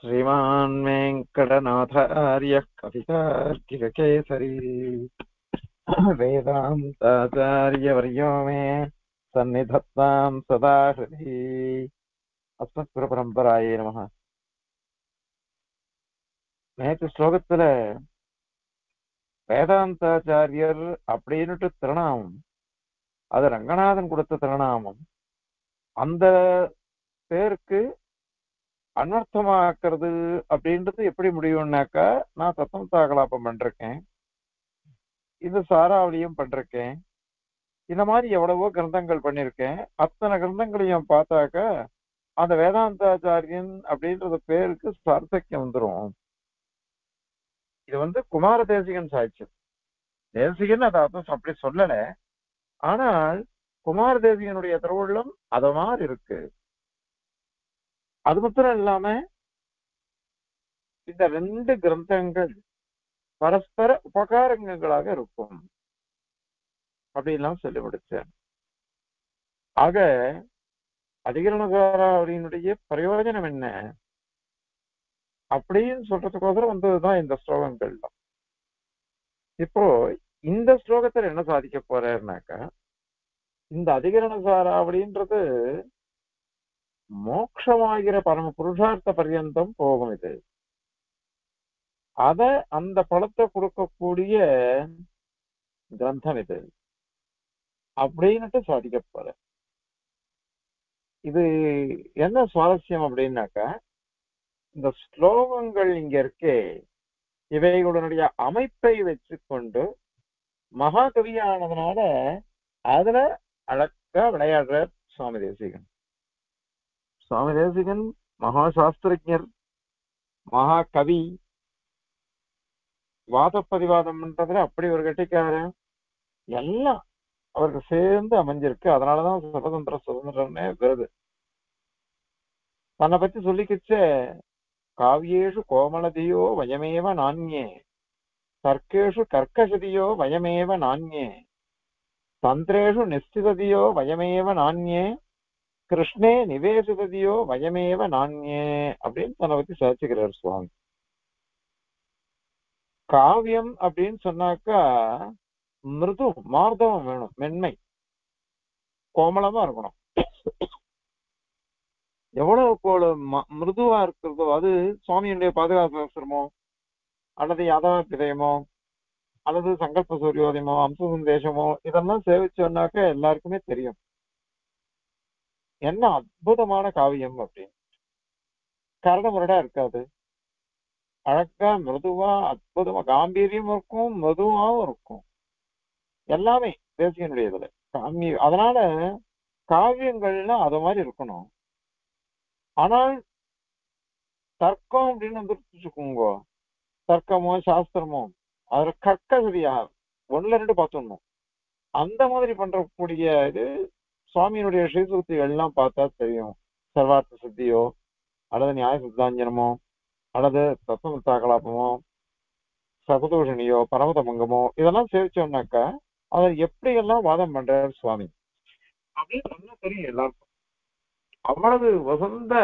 श्रीमान् वेङ्कटनाथार्यः कवितार्किककेसरी वेदान्ताचार्यवर्यो मे सन्निधत्तां सदा हृदि। अस्मत्गुरुपरम्परायै नमः। நேற்று ஸ்லோகத்தில் வேதாந்தாச்சாரியர் அப்படின்னுட்டு திருநாமம், அது ரங்கநாதன் கொடுத்த திருநாமம். அந்த பேருக்கு அனர்த்தமாக்குறது அப்படின்றது எப்படி முடியும்னாக்கா, நான் சத்தம் தாகலாப்பம் பண்ணிருக்கேன், இது சாராவளியும் பண்ணிருக்கேன், இந்த மாதிரி எவ்வளவோ கிரந்தங்கள் பண்ணியிருக்கேன். அத்தனை கிரந்தங்களையும் பார்த்தாக்கா அந்த வேதாந்தாச்சாரியன் அப்படின்றது பேருக்கு சார்த்தக்கியம் வந்துடும். இது வந்து குமார தேசிகன் சாய்ச்சல் தேசிகன் அதை அர்த்தம் அப்படி சொல்லல, ஆனால் குமார தேசிகனுடைய திருவுள்ளம் அத மாதிரி இருக்கு. அது மாத்திரம் இல்லாம இந்த ரெண்டு கிரந்தங்கள் பரஸ்பர உபகாரங்களாக இருக்கும் அப்படின்லாம் சொல்லி முடிச்சேன். ஆக அதிகரண சாராவளியினுடைய பிரயோஜனம் என்ன அப்படின்னு சொல்றதுக்கோசரம் வந்ததுதான் இந்த ஸ்லோகங்கள். இப்போ இந்த ஸ்லோகத்துல என்ன சாதிக்க போறேன்னாக்கா, இந்த அதிகரண சாராவளின்றது மோட்சமாகிற பரம புருஷார்த்த பர்யந்தம் போகும். இது அத அந்த பலத்தை கொடுக்கக்கூடிய கிரந்தம் இது அப்படின்னுட்டு சாதிக்க போற. இது என்ன சுவாரஸ்யம் அப்படின்னாக்கா, இந்த ஸ்லோகங்கள் இங்க இருக்கே இவைகளுடைய அமைப்பை வச்சு கொண்டு மகாகவியானதுனால அதுல அழகா விளையாடுற சுவாமி தேசிகன். சுவாமி தேசிகன் மகாசாஸ்திரஞர், மகாகவி, வாதப்பதிவாதம் பண்றதுல அப்படி ஒரு கட்டிக்காரன். எல்லாம் அவருக்கு சேர்ந்து அமைஞ்சிருக்கு. அதனாலதான் சுதந்திரம்னே விருது. தன்னை பத்தி சொல்லிக்கிச்சே, காவியேஷு கோமலதியோ வயமேவ நான்யே, தர்க்கேஷு கர்க்கசதியோ வயமேவ நான்யே, தந்திரேஷு நிஸ்திததியோ வயமேவ நான்யே, கிருஷ்ணே நிவேசிததியோ வயமேவ நான்யே அப்படின்னு தன்னை பத்தி சாதிச்சுக்கிறார் சுவாமி. காவியம் அப்படின்னு சொன்னாக்கா மிருது மார்தவம் வேணும், மென்மை கோமளமா இருக்கணும். எவ்வளவு மிருதுவா இருக்கிறதோ அது சுவாமியுடைய பாதுகாசமோ அல்லது யாதவ பிதயமோ அல்லது சங்கல்ப சூரியோதயமோ அம்ச சந்தேசமோ இதெல்லாம் சேவிச்சோன்னாக்க எல்லாருக்குமே தெரியும் என்ன அற்புதமான காவியம் அப்படின்னு. கரடுமுரடா இருக்காது, அழகா மிருதுவா அற்புதமா காம்பீரியம் இருக்கும், மிருதுவாவும் இருக்கும், எல்லாமே தேசிகனுடைய இதுல காமி. அதனால காவியங்கள்லாம் அது மாதிரி இருக்கணும். ஆனால் தர்க்கம் அப்படின்னு வந்துருச்சுக்கோங்க, தர்க்கமோ சாஸ்திரமோ அதுல கற்கசதியா ஒண்ணுல ரெண்டு பார்த்துடணும். அந்த மாதிரி பண்றக்கூடிய இது சுவாமியினுடைய ஸ்ரீசூக்திகள் எல்லாம் பார்த்தா தெரியும். சர்வார்த்த சித்தியோ அல்லது நியாய சித்தாஞ்சனமோ அல்லது தத்துவத்தாகலாபமோ சபதூஷணியோ பரமதமங்கமோ இதெல்லாம் சேவிச்சோம்னாக்கா அதை எப்படி எல்லாம் வாதம் பண்றாரு சுவாமி அப்படின்னு நல்லா தெரியும் எல்லாருக்கும். அவ்வளவு வசந்த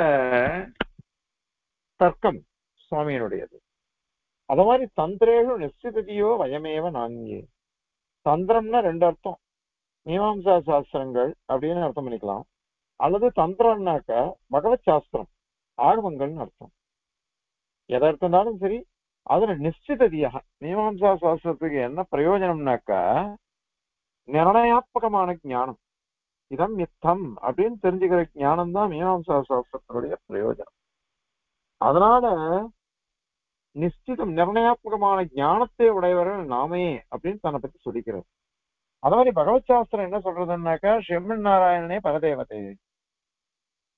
தர்க்கம் சுவாமியினுடையது. அத மாதிரி தந்திரேஷு நிஸ்திததியோ வயமேவ நான்கே, தந்திரம்னா ரெண்டு அர்த்தம், மீமாம்சா சாஸ்திரங்கள் அப்படின்னு அர்த்தம் பண்ணிக்கலாம், அல்லது தந்திரம்னாக்க பகவத் சாஸ்திரம் ஆகமங்கள்னு அர்த்தம். எதை அர்த்தம்னாலும் சரி அதுல நிஸ்திததியாக மீமாம்சா சாஸ்திரத்துக்கு என்ன பிரயோஜனம்னாக்கா நிர்ணயாத்மகமான ஞானம், இதம் மித்தம் அப்படின்னு தெரிஞ்சுக்கிற ஞானம் தான் மீனாம்சா சாஸ்திரத்தினுடைய பிரயோஜனம். அதனால நிச்சயம் நிர்ணயாத்மகமான ஞானத்தை உடையவர்கள் நாமே அப்படின்னு தன்னை பத்தி சொல்லிக்கிறார். அது மாதிரி பகவத் சாஸ்திரம் என்ன சொல்றதுன்னாக்கா, செம்மன் நாராயணனே பரதேவதை,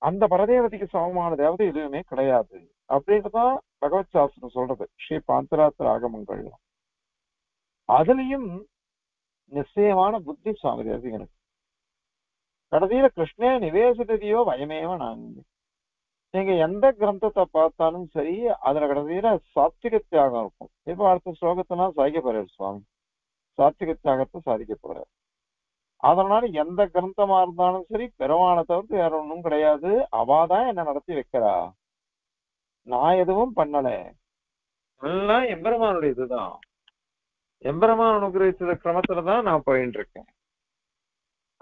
அந்த பரதேவதைக்கு சமமான தேவதை எதுவுமே கிடையாது அப்படின்றதான் பகவத் சாஸ்திரம் சொல்றது. ஸ்ரீ பாஞ்சராத்திர ஆகமங்கள் அதுலயும் நிச்சயமான புத்தி சுவாமி தேசிகனுக்கு. கடைசியில கிருஷ்ணே நிவேசிததியோ வயமேவ நான்கு, நீங்க எந்த கிரந்தத்தை பார்த்தாலும் சரி அதுல கடைசியில சாத்விக தியாகம் இருக்கும். இப்ப அடுத்த ஸ்லோகத்தெல்லாம் சாதிக்க போறாரு சுவாமி, சாத்விக தியாகத்தை சாதிக்க போறாரு. அதனால எந்த கிரந்தமா இருந்தாலும் சரி பெருமானை தவிர்த்து வேற ஒன்றும் கிடையாது, அவாதான் என்ன நடத்தி வைக்கிறா நான் எதுவும் பண்ணல. எல்லாம் எம்பெருமானுடைய இதுதான், எம்பெருமான் அனுகிரகிச்ச கிரமத்துலதான் நான் போயிட்டு இருக்கேன்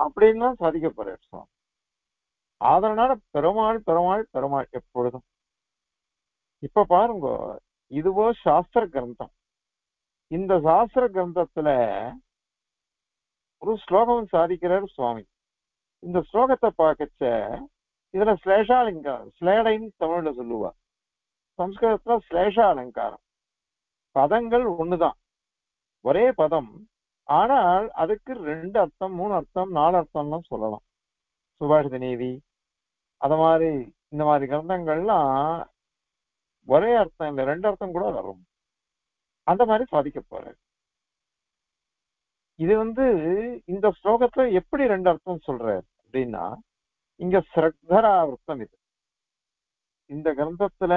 அப்படின்னு தான் சாதிக்கப்படுறோம். அதனால பெருமாள் பெருமாள் பெருமாள் எப்பொழுதும். இப்ப பாருங்க, இதுவோ சாஸ்திர கிரந்தம். இந்த சாஸ்திர கிரந்தத்துல ஒரு ஸ்லோகம் சாதிக்கிறார் சுவாமி. இந்த ஸ்லோகத்தை பார்க்கச்ச இதுல ஸ்லேஷா அலங்காரம், ஸ்லேடைன்னு தமிழ்ல சொல்லுவா, சம்ஸ்கிருதத்துல ஸ்லேஷா அலங்காரம். பதங்கள் ஒண்ணுதான், ஒரே பதம், ஆனால் அதுக்கு 2 அர்த்தம் 3 அர்த்தம் 4 அர்த்தம்லாம் சொல்லலாம். சுபாஷித நேவி அத மாதிரி இந்த மாதிரி கிரந்தங்கள்லாம் ஒரே அர்த்தம் இல்லை, 2 அர்த்தம் கூட வரும். அந்த மாதிரி சாதிக்க போறாரு. இது இந்த ஸ்லோகத்துல எப்படி 2 அர்த்தம் சொல்றாரு அப்படின்னா, இங்க ஸ்ரக்தராவிருத்தம், இது இந்த கிரந்தத்துல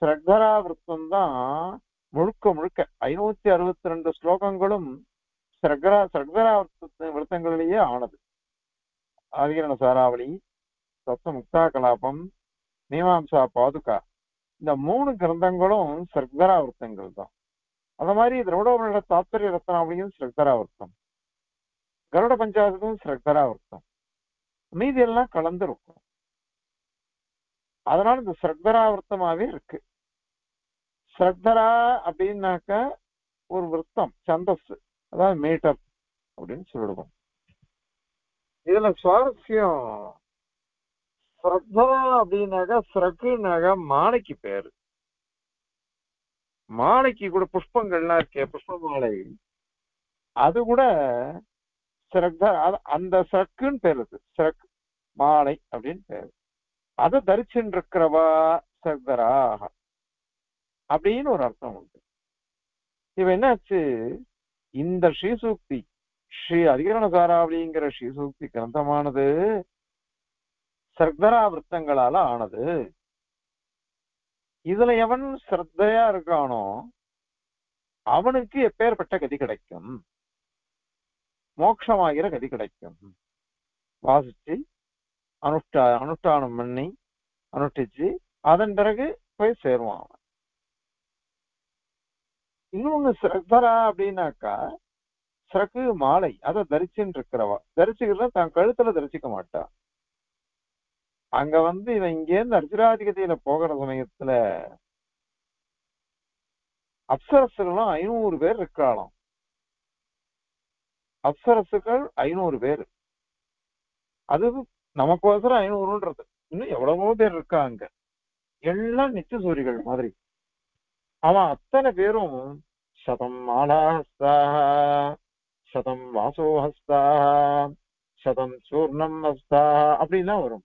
ஸ்ரக்தராவிருத்தம் தான் முழுக்க முழுக்க. 562 ஸ்லோகங்களும் விருத்தங்களிலேயே ஆனது. அதிகரண சாராவளி, சப்த முக்தா கலாபம், மீமாம்சா பாதுகா, இந்த 3 கிரந்தங்களும் ஸ்ரக்தரா விருத்தங்கள் தான். அந்த மாதிரி திரௌடவனோட தாத்பரிய ரத்னாவளியும் ஸ்ரக்தரா விருத்தம், கருட பஞ்சாசத்தும் ஸ்ரக்தரா விருத்தம், மீதி எல்லாம் கலந்து இருக்கும். அதனால இந்த ஸ்ரக்தரா விருத்தமாவே இருக்கு. ஸ்ரக்தரா அப்படின்னாக்க ஒரு விருத்தம், சந்தஸ், அதாவது மீட்டர் அப்படின்னு சொல்லிடுவோம். இதுல சுவாரஸ்யம், ஸ்ரக்தரா அப்படின்னாக்க ஸ்ரக்குனாக மாலைக்கு பேரு. மாலைக்கு கூட புஷ்பங்கள்லாம் இருக்கே, புஷ்ப மாலை, அது கூட ஸ்ரக்தரா, அந்த ஸ்ரக்குன்னு பேரு, ஸ்ரக் மாலை அப்படின்னு பேரு. அதை தரிச்சுட்டு இருக்கிறவா ஸ்ரக்தராக அப்படின்னு ஒரு அர்த்தம் உண்டு. இப்ப என்னாச்சு, இந்த ஸ்ரீசூக்தி, ஸ்ரீ அதிகரண சாராவளிங்கிற ஸ்ரீசூக்தி கிரந்தமானது ஸ்ரக்தரா விருத்தங்களால ஆனது. இதுல எவன் ஸ்ரத்தையா இருக்கானோ அவனுக்கு எப்பேற்பட்ட கதி கிடைக்கும், மோட்சமாகிற கதி கிடைக்கும். வாசிச்சு அனுஷ்டானம் பண்ணி அனுஷ்டிச்சு அதன் பிறகு போய் சேருவான் அவன். இன்னொன்னு ஸ்ரக்தரா அப்படின்னாக்கா ஸ்ரக்கு மாலை, அதை தரிச்சுன்னு இருக்கிறவா. தரிச்சுக்கிறத தான் கழுத்துல தரிச்சிக்க மாட்டா. அங்க இவன் இங்கேருந்து அர்ஜுனாதிகதையில போகிற சமயத்துல அப்சரசுகளும் 500 பேர் இருக்காளாம். அப்சரசுகள் 500 பேர், அது நமக்கோசரம் 500ன்றது, இன்னும் எவ்வளவோ பேர் இருக்காங்க, எல்லாம் நித்திய சூரிகள் மாதிரி. அவன் அத்தனை பேரும் 100 மாலாஹஸ்தம் வாசோஹஸ்தா 100 சூர்ணம் ஹஸ்தா அப்படின்னா வரும்.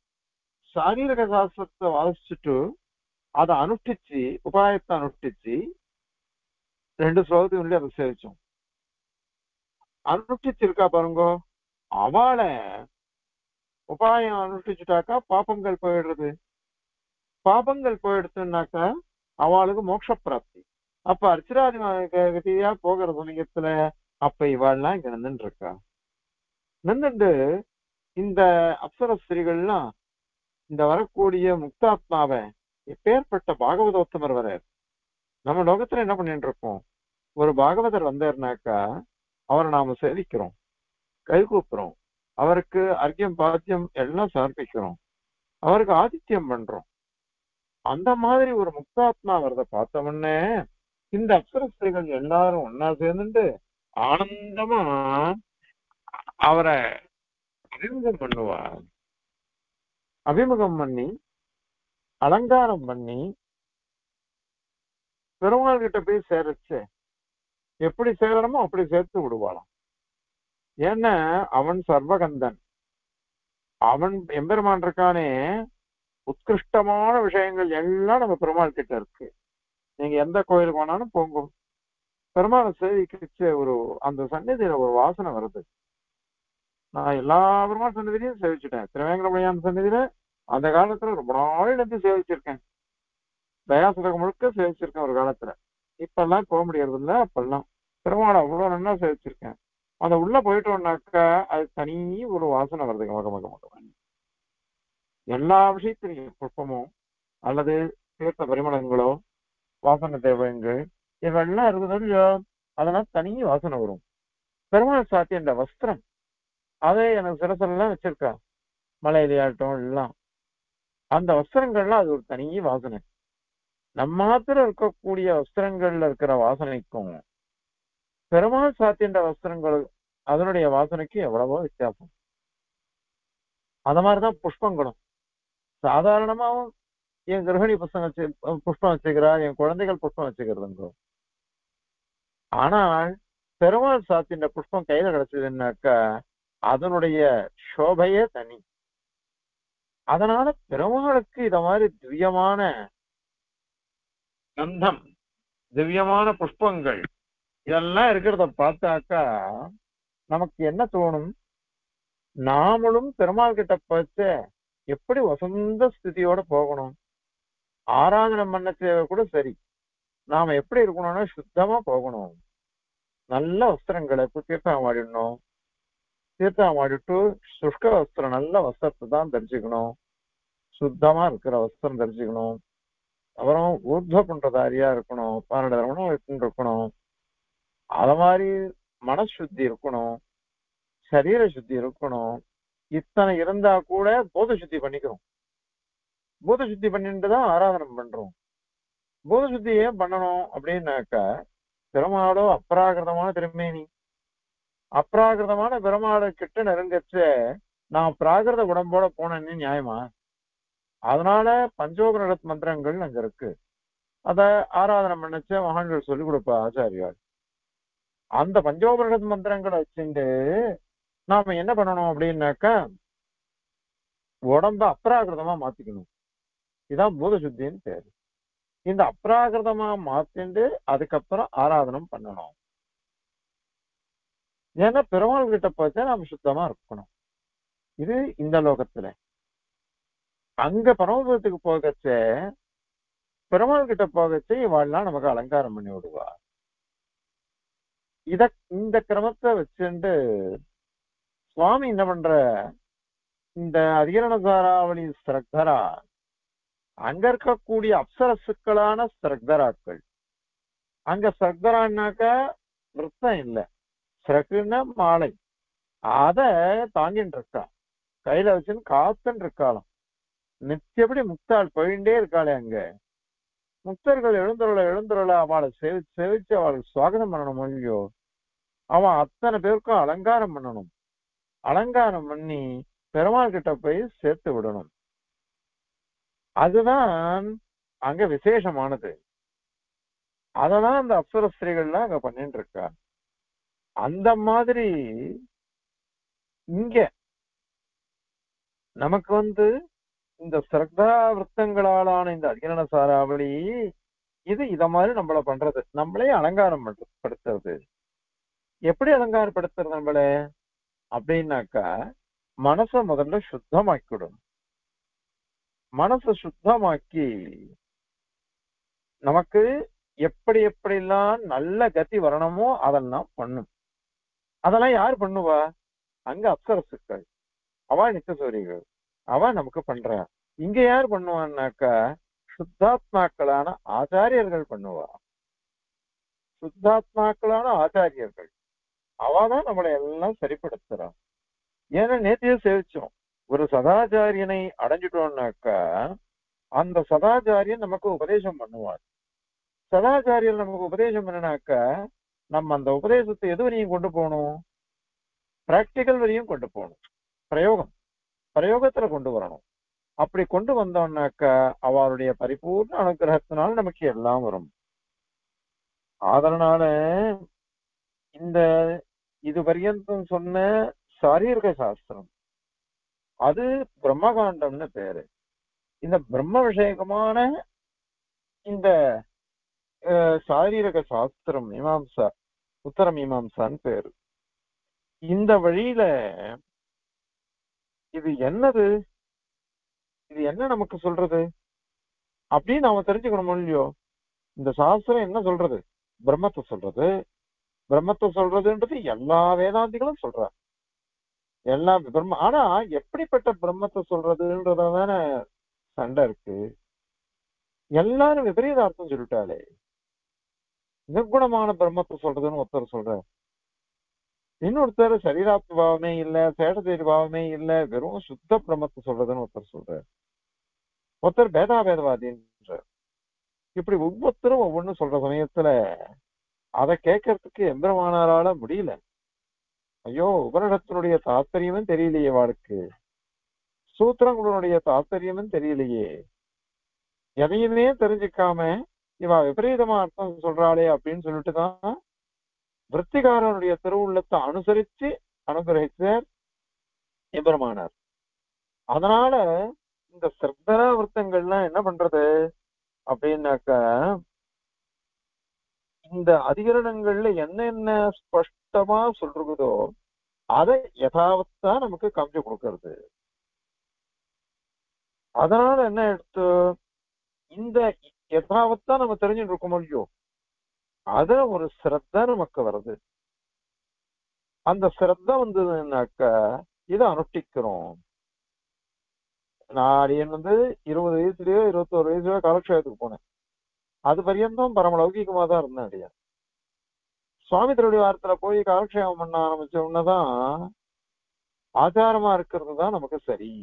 சாரீரக சாஸ்திரத்தை வாசிச்சுட்டு அதை அனுஷ்டிச்சு, உபாயத்தை அனுஷ்டிச்சு, 2 ஸ்லோகத்துக்கு அதை சேவிச்சோம், அனுஷ்டிச்சிருக்கா பாருங்க. அவளை உபாயம் அனுஷ்டிச்சுட்டாக்கா பாபங்கள் போயிடுறது, பாபங்கள் போயிடுத்துனாக்கா அவளுக்கு மோட்ச பிராப்தி. அப்ப அர்ச்சராதியா போகிற சமயத்துல அப்ப இவாள்லாம் இங்க நின்றுட்டு இருக்கா. நின்றுண்டு இந்த அப்சர ஸ்திரீகள்லாம் இந்த வரக்கூடிய முக்தாத்மாவை எப்பேற்பட்ட பாகவதோத்தமர் வரார். நம்ம லோகத்துல என்ன பண்ணிட்டு இருக்கோம், ஒரு பாகவதர் வந்தாருனாக்கா அவரை நாம சேவிக்கிறோம், கை கூப்புறோம், அவருக்கு அர்க்கியம் பாத்தியம் எல்லாம் சமர்ப்பிக்கிறோம், அவருக்கு ஆதித்யம் பண்றோம். அந்த மாதிரி ஒரு முக்தாத்மா வரத பார்த்தோம்னே இந்த அப்சரஸ்திரிகள் எல்லாரும் ஒன்னா சேர்ந்துட்டு ஆனந்தமா அவரை அபிமுகம் பண்ணுவா. அபிமுகம் பண்ணி அலங்காரம் பண்ணி பெருமாள் கிட்ட போய் சேரச்சு, எப்படி சேரணுமோ அப்படி சேர்த்து விடுவாளாம். ஏன்னா அவன் சர்வகந்தன், அவன் எம்பெருமான் இருக்கானே உத்கிருஷ்டமான விஷயங்கள் எல்லாம் நம்ம பெருமாள் கிட்ட இருக்கு. நீங்க எந்த கோயிலுக்கு போனாலும் போங்க, பெருமாள் சேவிக்கிச்ச ஒரு அந்த சன்னிதியில ஒரு வாசனை வருது. நான் எல்லா பெருமாள் சன்னிதிலையும் சேவிச்சுட்டேன். திருவேங்கடமுடியான் சன்னிதியில அந்த காலத்துல ரொம்ப நாள் நின்று சேவிச்சிருக்கேன், தயாசதகம் முழுக்க சேவிச்சிருக்கேன் ஒரு காலத்துல. இப்பெல்லாம் போக முடியறது இல்லை. அப்பெல்லாம் பெருமாளை அவ்வளவு நல்லா சேவிச்சிருக்கேன். அந்த உள்ள போயிட்டோம்னாக்கா அது தனி ஒரு வாசனை வருதுங்க. மகமாக எல்லா விஷயத்திலையும் புஷ்பமோ அல்லது தீர்த்த பரிமளங்களோ வாசனை தேவங்கள் இவெல்லாம் இருக்குது இல்லையோ, அதனால தனி வாசனை வரும். பெருமாள் சாத்திய இந்த வஸ்திரம் அதே எனக்கு சில சிலலாம் வச்சிருக்கா, மலையிலையாட்டம் எல்லாம் அந்த வஸ்திரங்கள்லாம் அது ஒரு தனி வாசனை. நம்ம மாத்திரம் இருக்கக்கூடிய வஸ்திரங்கள்ல இருக்கிற வாசனைக்கும் பெருமாள் சாத்திய வஸ்திரங்கள் அதனுடைய வாசனைக்கு எவ்வளவோ வித்தியாசம். அத மாதிரிதான் புஷ்பங்களும். சாதாரணமாவும் என் கிரகிணி புஷ்பம் வச்சுக்கிறா, என் குழந்தைகள் புஷ்பம் வச்சுக்கிறதுங்க. ஆனால் பெருமாள் சாத்திய புஷ்பம் கையில கிடைச்சதுன்னாக்கா அதனுடைய சோபையே தனி. அதனால பெருமாளுக்கு இத மாதிரி திவ்யமான கந்தம், திவ்யமான புஷ்பங்கள் இதெல்லாம் இருக்கிறத பார்த்தாக்கா நமக்கு என்ன தோணும்? நாமளும் பெருமாள் கிட்ட பார்த்து எப்படி வசந்த ஸ்திதியோட போகணும், ஆராதனை பண்ண தேவை கூட சரி, நாம எப்படி இருக்கணும்னா சுத்தமா போகணும். நல்ல வஸ்திரங்களை தீர்த்தம் ஆடிடணும். தீர்த்தம் ஆடிட்டு சுஷ்க வஸ்திரம், நல்ல வஸ்திரத்தை தான் தரிசிக்கணும், சுத்தமா இருக்கிற வஸ்திரம் தரிசிக்கணும். அப்புறம் ஊர்துவ பண்றதாரியா இருக்கணும், 12 மணி இருக்கணும். அத மாதிரி மனசுத்தி இருக்கணும், சரீர சுத்தி இருக்கணும். இத்தனை இருந்தா கூட பூத சுத்தி பண்ணிக்கிறோம். பூத சுத்தி பண்ணிட்டுதான் ஆராதனை பண்றோம். பூத சுத்தி ஏன் பண்ணணும் அப்படின்னாக்கா, பெருமாளோ அப்ராகிருதமான திருமேனி, அப்ராகிருதமான பெருமாளை கிட்ட நெருங்கச்சு நான் பிராகிருத உடம்போட போனேன்னு நியாயமா? அதனால பஞ்சோபனிடத் மந்திரங்கள் அங்க இருக்கு. அத ஆராதனை பண்ணச்ச மகான்கள் சொல்லிக் கொடுப்பா ஆச்சாரியால். அந்த பஞ்சோபனிடத் மந்திரங்களை வச்சுட்டு நாம என்ன பண்ணணும் அப்படின்னாக்கா உடம்ப அப்ராகிருதமா மாத்திக்கணும். இதான் பூத சுத்தின்னு பேரு. இந்த அப்ராகிருதமா மாத்திண்டு அதுக்கப்புறம் ஆராதனம் பண்ணணும். ஏன்னா பெருமாள் கிட்ட பார்த்தா நாம சுத்தமா இருக்கணும். இது இந்த லோகத்துல. அங்க பரமபுரத்துக்கு போகச்ச பெருமாள் கிட்ட போகச்சே இவாள்லாம் நமக்கு அலங்காரம் பண்ணி விடுவா. இந்த கிரமத்தை வச்சுட்டு சுவாமி என்ன பண்ற, இந்த அதிகரண சாராவளி ஸ்ரக்தரா அங்க இருக்கக்கூடிய அப்சரசுக்களான ஸ்ரக்தராக்கள். அங்க ஸ்ரக்தரான்னாக்கா விரத்தம் இல்லை, ஸ்ரகுன்னா மாலை, அத தாங்கின்னு இருக்கா, கையில வச்சுன்னு காத்துன்னு இருக்காளாம். நித்தியப்படி முக்தாள் போயிண்டே இருக்காளே. அங்க முக்தர்கள் எழுந்துருள அவளை சேவிச்சு அவளுக்கு சுவாகதம் பண்ணணும். ஐயோ, அவன் அத்தனை பேருக்கும் அலங்காரம் பண்ணணும். அலங்காரம் பண்ணி பெருமாள் கிட்ட போய் சேர்த்து விடணும். அதுதான் அங்க விசேஷமானது. அததான் அந்த அப்சர ஸ்திரீகள்லாம் அங்க பண்ணிட்டு இருக்கா. அந்த மாதிரி இங்க நமக்கு இந்த ஸ்ரக்தா விரத்தங்களாலான இந்த அதிகரண சாராவளி இத மாதிரி நம்மளை பண்றது, நம்மளே அலங்காரம் படுத்துறது. எப்படி அலங்காரப்படுத்துறது நம்மள அப்படின்னாக்கா, மனச முதல்ல சுத்தமாக்கிடும். மனச சுத்தமாக்கி நமக்கு எப்படிலாம் நல்ல கதி வரணுமோ அதெல்லாம் பண்ணும். அதெல்லாம் யார் பண்ணுவா? அங்க அப்சரசுக்கள், அவா நித்தியசூரிகள், அவன் நமக்கு பண்ற. இங்க யார் பண்ணுவான்னாக்கா, சுத்தாத்மாக்களான ஆச்சாரியர்கள் பண்ணுவா. சுத்தாத்மாக்களான ஆச்சாரியர்கள் அவாதான் நம்மளை எல்லாம் சரிப்படுத்துறா. ஏன்னா நேத்தியே சேவிச்சோம், ஒரு சதாச்சாரியனை அடைஞ்சிட்டோம்னாக்கா அந்த சதாச்சாரியன் நமக்கு உபதேசம் பண்ணுவார். சதாச்சாரியன் நமக்கு உபதேசம் பண்ணினாக்கா நம்ம அந்த உபதேசத்தை எது வரையும் கொண்டு போகணும்? பிராக்டிக்கல் வரையும் கொண்டு போகணும், பிரயோகத்துல கொண்டு வரணும். அப்படி கொண்டு வந்தோம்னாக்கா அவருடைய பரிபூர்ண அனுகிரகத்தினால நமக்கு எல்லாம் வரும். அதனால இந்த இதுபரியந்தம் சொன்ன சாரீரக சாஸ்திரம் அது பிரம்மகாண்டம்னு பேரு. இந்த பிரம்ம விஷயகமான இந்த சாரீரக சாஸ்திரம் மீமாம்சா, உத்தர மீமாம்சான்னு பேரு. இந்த வழியில இது என்னது, இது என்ன நமக்கு சொல்றது அப்படின்னு நாம தெரிஞ்சுக்கணும் இல்லையோ? இந்த சாஸ்திரம் என்ன சொல்றது? பிரம்மத்தை சொல்றது. பிரம்மத்தை சொல்றதுன்றது எல்லா வேதாந்திகளும் சொல்ற எல்லா பிரம்ம. ஆனா எப்படிப்பட்ட பிரம்மத்தை சொல்றதுன்றதான சண்டை இருக்கு. எல்லாரும் விபரீத அர்த்தம் சொல்லிட்டாலே. நிர்குணமான பிரம்மத்தை சொல்றதுன்னு ஒருத்தர் சொல்ற, இன்னொருத்தர் சரீராத்ம பாவமே இல்ல, சேடசரி பாவமே இல்ல, வெறும் சுத்த பிரம்மத்தை சொல்றதுன்னு ஒருத்தர் சொல்ற, ஒருத்தர் பேதாபேதவாதின்ற. இப்படி ஒவ்வொருத்தரும் ஒவ்வொன்றும் சொல்ற சமயத்துல அதை கேட்கறதுக்கு எம்பெருமானாரால முடியல. ஐயோ, உபனிஷத்தினுடைய தாத்பரியமும் தெரியலையே வாழ்க்கு, சூத்திரங்களுடைய தாத்பரியமும் தெரியலையே, எதையுமே தெரிஞ்சுக்காம இவா விபரீதமா அர்த்தம் சொல்றாளே அப்படின்னு சொல்லிட்டுதான் விற்பிகாரனுடைய திருவுள்ளத்தை அனுசரிச்சு அனுகிரகிச்சார் எம்பெருமானார். அதனால இந்த சிரத்தனா விருத்தங்கள்லாம் என்ன பண்றது அப்படின்னாக்க, இந்த அதிகரணங்கள்ல என்னென்ன ஸ்பஷ்டமா சொல்றதோ அதை யதாவத்தா நமக்கு காமிச்சு கொடுக்கறது. அதனால என்ன எடுத்து இந்த யதாவத்தா நம்ம தெரிஞ்சுட்டு இருக்க முடியும். அத ஒரு சிரத்த நமக்கு வருது. அந்த சிரத்த வந்ததுனாக்க இதை அனுஷ்டிக்கிறோம். நான் அடியன் வந்து 20 வயசுலயோ 21 வயசுலயோ காலக்ஷேபத்துக்கு போனேன். அது பரியந்தம் பரமலௌகிகமா தான் இருந்தேன். அடியா சுவாமி திருவடி வாரத்துல போய் காலக்ஷேபம் பண்ண ஆரம்பிச்ச உடனேதான் ஆச்சாரமா இருக்கிறது தான் நமக்கு சரி.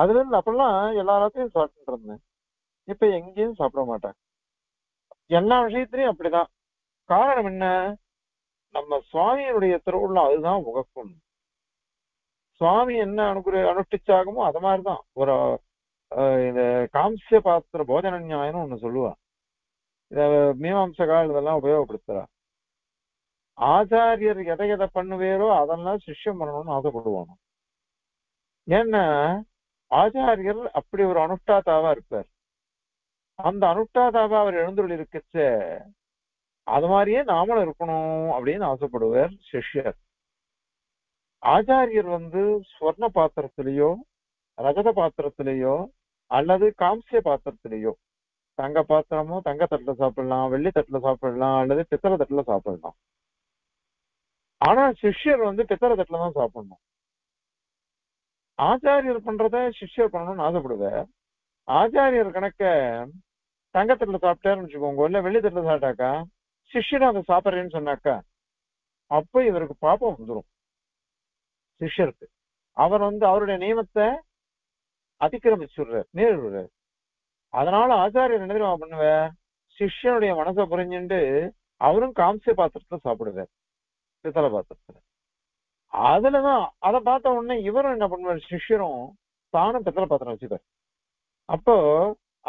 அதுல இருந்து அப்பெல்லாம் எல்லாத்தையும் சாப்பிட்டு இருந்தேன். இப்ப எங்கேயும் சாப்பிட மாட்டேன். எல்லா விஷயத்திலையும் அப்படிதான். காரணம் என்ன? நம்ம சுவாமியினுடைய திருவுள்ள அதுதான் உகக்கும். சுவாமி என்ன அனுஷ்டிச்சாகமோ அது மாதிரிதான். ஒரு இந்த காம்சிய பாத்திர போஜன நியாயம்னு ஒண்ணு சொல்லுவா. இத மீமாம்சகால் இதெல்லாம் உபயோகப்படுத்துறா. ஆச்சாரியர் எதை எதை பண்ணுவேரோ அதெல்லாம் சிஷ்யம் பண்ணணும்னு ஆசைப்படுவானோ. ஏன்னா ஆச்சாரியர் அப்படி ஒரு அனுஷ்டாதாவா இருப்பார். அந்த அனுஷ்டாதாவா அவர் எழுந்துள்ள இருக்கச்ச அது மாதிரியே நாமளும் இருக்கணும் அப்படின்னு ஆசைப்படுவார் சிஷ்யர். ஆச்சாரியர் வந்து ஸ்வர்ண பாத்திரத்திலேயோ ரஜத பாத்திரத்திலேயோ அல்லது காம்சிய பாத்திரத்திலேயோ, தங்க பாத்திரமோ தங்க தட்டுல சாப்பிடலாம், வெள்ளி தட்டுல சாப்பிடலாம், அல்லது பித்தளை தட்டுல சாப்பிடலாம். ஆனா சிஷ்யர் வந்து பித்தளை தட்டுல தான் சாப்பிடணும். ஆச்சாரியர் பண்றத சிஷ்யர் பண்ணணும்னு ஆசைப்படுவார். ஆச்சாரியர் கணக்க தங்கத்தட்டுல சாப்பிட்டாருன்னு வச்சுக்கோங்க, இல்ல வெள்ளி தட்டுல சாப்பிட்டாக்கா சிஷ்யரும் அதை சாப்பிட்றேன்னு சொன்னாக்கா அப்ப இவருக்கு பாப்பம் வந்துடும். சிஷ்யருக்கு அவர் வந்து அவருடைய நியமத்தை அதிக்கிரமிச்சுடுறார், நேரிடுறார். அதனால ஆச்சாரியர் என்ன பண்ணுவார்? சிஷ்யனுடைய மனசை புரிஞ்சுட்டு அவரும் காம்சிய பாத்திரத்துல சாப்பிடுவார், பித்தள பாத்திரத்துல. அதுலதான் அதை பார்த்த உடனே இவரும் என்ன பண்ணுவார்? சிஷ்யரும் தானும் பித்தள பாத்திரம் வச்சுப்பார். அப்போ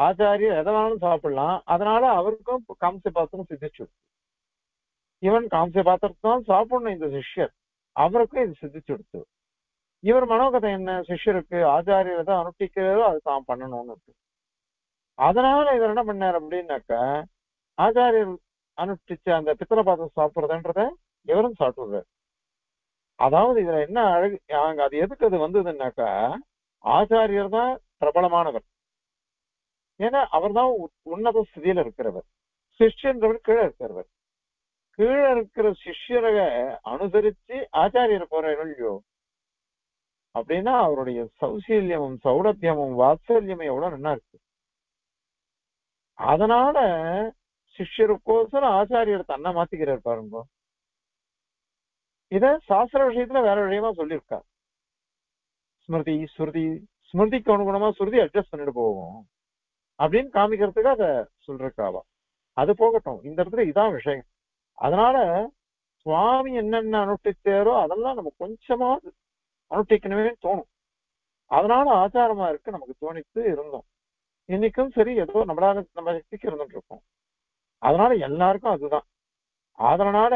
ஆச்சாரியர் எதை வேணாலும் சாப்பிடலாம். அதனால அவருக்கும் காம்சிய பாத்திரம் சித்திச்சு. இவன் காம்சிய பாத்திரத்தான் சாப்பிடணும் இந்த சிஷ்யர், அவருக்கும் இது சித்திச்சுடுத்து. இவர் மனோகதை என்ன? சிஷ்யருக்கு ஆச்சாரியர் தான் அனுஷ்டிக்கிறதோ அது தான் பண்ணணும்னு இருக்கு. அதனால இவர் என்ன பண்ணார் அப்படின்னாக்க, ஆச்சாரியர் அனுஷ்டிச்ச அந்த பித்தளை பாத்திரம் சாப்பிட்றதுன்றத இவரும் சாப்பிடுறாரு. அதாவது இதுல என்ன அழகு, அது எதுக்கு அது வந்ததுன்னாக்கா, ஆச்சாரியர் தான் பிரபலமானவர். ஏன்னா அவர் தான் உன்னத ஸ்திதியில இருக்கிறவர். சிஷ்யன்றவர் கீழே இருக்கிறவர். கீழே இருக்கிற சிஷ்யரை அனுசரிச்சு ஆச்சாரியர் போற இல்லையோ அப்படின்னா அவருடைய சௌசீல்யமும் சௌடத்தியமும் வாத்சல்யமும் எவ்வளவு நல்லா இருக்கு. அதனால சிஷ்யருக்கோசரம் ஆச்சாரியர் தன்னை மாத்திக்கிறார் பாருங்க. இத சாஸ்திர விஷயத்துல வேற விஷயமா சொல்லியிருக்கார். ஸ்மிருதி ஸ்ருதி, ஸ்மிருதிக்கு அனுகுணமா ஸ்ருதி அட்ஜஸ்ட் பண்ணிட்டு போகும் அப்படின்னு காமிக்கிறதுக்கு அதை சொல்றாவா. அது போகட்டும், இந்த இடத்துல இதான் விஷயம். அதனால சுவாமி என்னென்ன அனுஷ்டிச்சாரோ அதெல்லாம் நம்ம கொஞ்சமா அனுஷ்டிக்கணுமே தோணும். அதனால ஆச்சாரமா இருக்கு நமக்கு தோணித்து இருந்தோம். இன்னைக்கும் சரி, ஏதோ நம்மளால நம்ம சக்திக்கு இருந்துட்டு இருக்கோம். அதனால எல்லாருக்கும் அதுதான். அதனால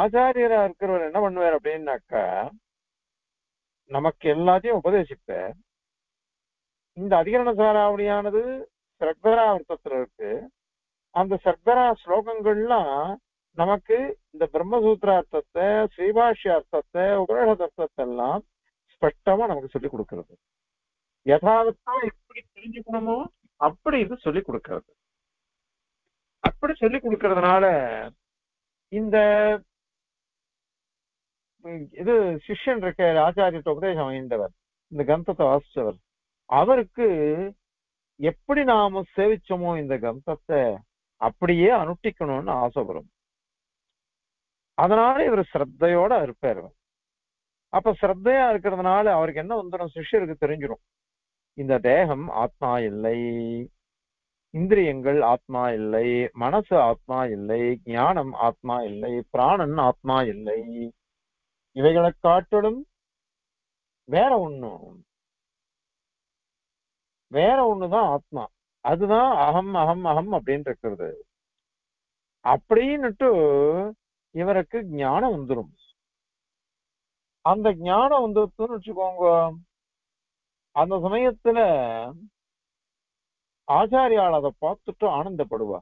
ஆச்சாரியரா இருக்கிறவர் என்ன பண்ணுவார் அப்படின்னாக்கா, நமக்கு எல்லாத்தையும் உபதேசிப்பார். இந்த அதிகரண சாராவளியானது சர்க்கரா அர்த்தத்தில் இருக்கு. அந்த சர்க்கரா ஸ்லோகங்கள்லாம் நமக்கு இந்த பிரம்மசூத்திர அர்த்தத்தை, ஸ்ரீபாஷ்ய அர்த்தத்தை, உபநிஷ அர்த்தத்தை எல்லாம் ஸ்பஷ்டமா நமக்கு சொல்லிக் கொடுக்கிறது. யதார்த்தம் எப்படி தெரிஞ்சுக்கணுமோ அப்படி இது சொல்லிக் கொடுக்கிறது. அப்படி சொல்லிக் கொடுக்கறதுனால இந்த இது சிஷ்யன் இருக்க ஆச்சாரியத்தை உபதேசம் அமைந்தவர், இந்த கந்தத்தை வாசிச்சவர், அவருக்கு எப்படி நாம சேவிச்சோமோ இந்த கந்தத்தை அப்படியே அனுஷ்டிக்கணும்னு ஆசைப்படும். அதனால இவர் ஸ்ரத்தையோட இருப்பார். அப்ப ஸ்ரத்தையா இருக்கிறதுனால அவருக்கு என்ன வந்துடும், சிஷ்யருக்கு தெரிஞ்சிடும், இந்த தேகம் ஆத்மா இல்லை, இந்திரியங்கள் ஆத்மா இல்லை, மனசு ஆத்மா இல்லை, ஞானம் ஆத்மா இல்லை, பிராணன் ஆத்மா இல்லை, இவைகளை காட்டிலும் வேற ஒண்ணும் தான் ஆத்மா. அதுதான் அகம் அகம் அகம் அப்படின்னு இருக்கிறது. அப்படின்னுட்டு இவருக்கு ஞானம் வந்துடும். அந்த ஞானம் வந்துடுதுன்னு வச்சுக்கோங்க. அந்த சமயத்துல ஆச்சாரியால் அதை பார்த்துட்டு ஆனந்தப்படுவா.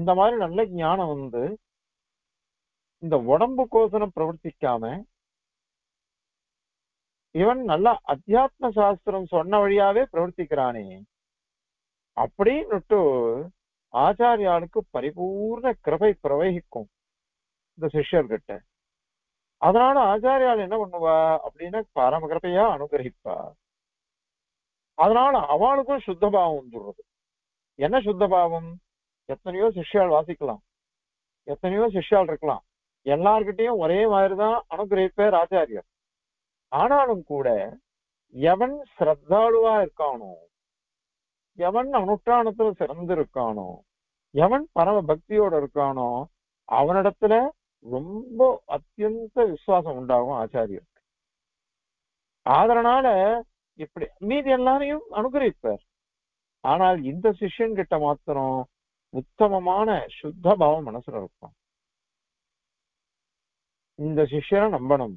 இந்த மாதிரி நல்ல ஞானம் வந்து இந்த உடம்பு கோசனம் பிரவர்த்திக்காம இவன் நல்லா அத்தியாத்ம சாஸ்திரம் சொன்ன வழியாவே பிரவர்த்திக்கிறானே அப்படின்னு ஆச்சாரியாளுக்கு பரிபூர்ண கிருபை பிரவகிக்கும் இந்த சிஷ்யர்கிட்ட. அதனால ஆச்சாரியால் என்ன பண்ணுவா அப்படின்னா பரம கிருபையா அனுகிரகிப்பா. அதனால அவளுக்கும் சுத்தபாவம் வந்துடுறது. என்ன சுத்தபாவம்? எத்தனையோ சிஷ்யால் வாசிக்கலாம், எத்தனையோ சிஷ்யால் இருக்கலாம், எல்லார்கிட்டையும் ஒரே மாதிரிதான் அனுகிரகிப்பார் ஆச்சாரியர். ஆனாலும் கூட எவன் ஸ்ரத்தாலுவா இருக்கானோ, எவன் அனுஷ்டானத்துல சிறந்து இருக்கானோ, எவன் பரம பக்தியோட இருக்கானோ, அவனிடத்துல ரொம்ப அத்தியந்த விசுவாசம் உண்டாகும் ஆச்சாரியருக்கு. அதனால இப்படி மீதி எல்லாரையும் அனுகிரகிப்பார். ஆனால் இந்த சிஷ்யன் கிட்ட மாத்திரம் உத்தமமான சுத்த பாவம் மனசுல இருக்கும். இந்த சிஷ்யனை நம்பணும்,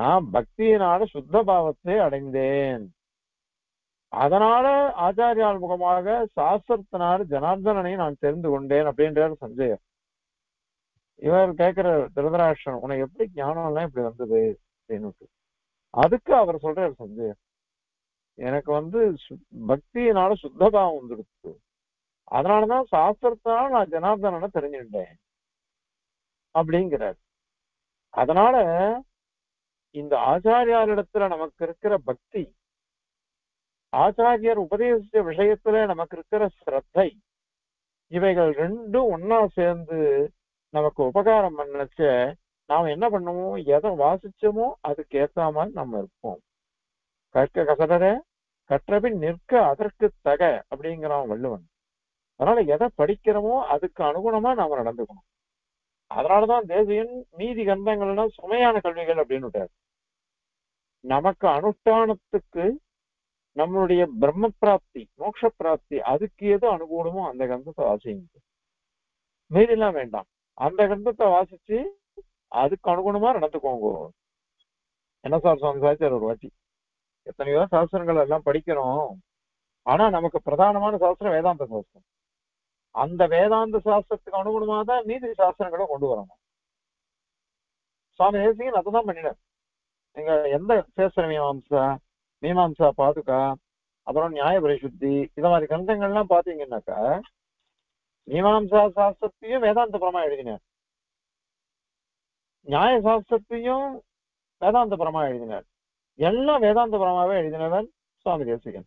நான் பக்தியினால சுத்த பாவத்தை அடைந்தேன், அதனால ஆச்சாரியால் முகமாக சாஸ்திரத்தினால ஜனார்தனனை நான் தெரிந்து கொண்டேன் அப்படின்றார் சஞ்சயர். இவர் கேட்கிற திருதராஷ்டிரன், உனக்கு எப்படி ஞானம் எல்லாம் இப்படி வந்தது? அதுக்கு அவர் சொல்றாரு சஞ்சயர், எனக்கு வந்து பக்தியினால சுத்தபாவம் வந்துடுச்சு, அதனாலதான் சாஸ்திரத்தினால நான் ஜனார்தன தெரிஞ்சுட்டேன் அப்படிங்கிறார். அதனால இந்த ஆச்சாரியாரிடத்துல நமக்கு இருக்கிற பக்தி, ஆச்சாரியர் உபதேசித்த விஷயத்துல நமக்கு இருக்கிற ஸ்ரத்தை, இவைகள் ரெண்டும் ஒன்னா சேர்ந்து நமக்கு உபகாரம் பண்ணச்ச நாம் என்ன பண்ணுவோம், எதை வாசிச்சோமோ அதுக்கு ஏற்ற மாதிரி நம்ம இருப்போம். கற்க கசடர கற்றபின் நிற்க அதற்கு தக அப்படிங்கிறவன் வள்ளுவன். அதனால எதை படிக்கிறோமோ அதுக்கு அனுகுணமா நாம நடந்துக்கணும். அதனாலதான் தேசியன் நீதி கந்தங்கள்னா சுமையான கல்விகள் அப்படின்னு விட்டார். நமக்கு அனுஷ்டானத்துக்கு நம்மளுடைய பிரம்ம பிராப்தி, மோட்ச பிராப்தி, அதுக்கு எது அனுகூலமோ அந்த கந்தத்தை வாசிங்க, மீறிலாம் வேண்டாம். அந்த கந்தத்தை வாசிச்சு அதுக்கு அனுகுணமா நடந்துக்கோங்க. என்ன சார் சுவாமி சாச்சார் ஒரு வாட்டி, எத்தனையோ சாஸ்திரங்கள் எல்லாம் படிக்கிறோம், ஆனா நமக்கு பிரதானமான சாஸ்திரம் வேதாந்த சாஸ்திரம். அந்த வேதாந்த சாஸ்திரத்துக்கு அனுகுணமா தான் நீதி சாஸ்திரங்களை கொண்டு வரணும். சுவாமி தேசிகன் அதைதான் பண்ணினார். நீங்க எந்த சேஸ்திர மீமாம்சா, மீமாம்சா பாதுகா, அப்புறம் நியாயபரிசுத்தி, இத மாதிரி கிரந்தங்கள்லாம் பாத்தீங்கன்னாக்கா மீமாம்சா சாஸ்திரத்தையும் வேதாந்தபுரமா எழுதினார், நியாயசாஸ்திரத்தையும் வேதாந்தபுரமா எழுதினார். எல்லாம் வேதாந்தபுரமாவே எழுதினவன் சுவாமி தேசிகன்.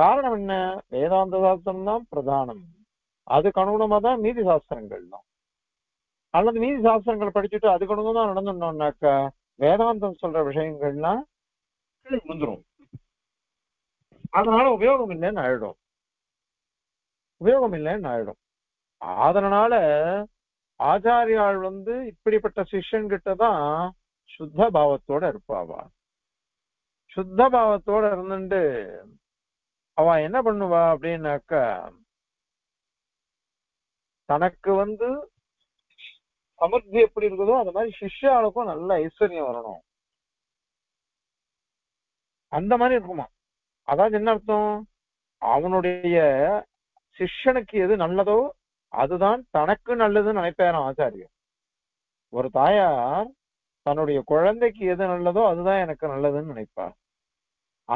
காரணம் என்ன? வேதாந்த சாஸ்திரம் தான் பிரதானம், அதுக்கு அனுகுணமா தான் நீதி சாஸ்திரங்கள் தான். அல்லது நீதி சாஸ்திரங்கள் படிச்சுட்டு அதுக்கு அனுகுணமா நடந்துட்டோம்னாக்கா வேதாந்தம் சொல்ற விஷயங்கள்லாம் வந்துடும். அதனால உபயோகம் இல்லைன்னு ஆயிடும், உபயோகம் இல்லைன்னு ஆயிடும். அதனால ஆச்சாரியால் இப்படிப்பட்ட சிஷ்யன் கிட்டதான் சுத்த பாவத்தோட இருப்பாவா. சுத்த பாவத்தோட இருந்துட்டு அவ என்ன பண்ணுவா அப்படின்னாக்க, தனக்கு சமிருத்தி எப்படி இருக்குதோ அந்த மாதிரி சிஷ்யாளுக்கும் நல்ல ஐஸ்வர்யம் வரணும், அந்த மாதிரி இருக்குமா. அதாவது என்ன அர்த்தம், அவனுடைய சிஷ்யனுக்கு எது நல்லதோ அதுதான் தனக்கு நல்லதுன்னு நினைப்பாராம் ஆச்சாரியர். ஒரு தாயார் தன்னுடைய குழந்தைக்கு எது நல்லதோ அதுதான் எனக்கு நல்லதுன்னு நினைப்பார்.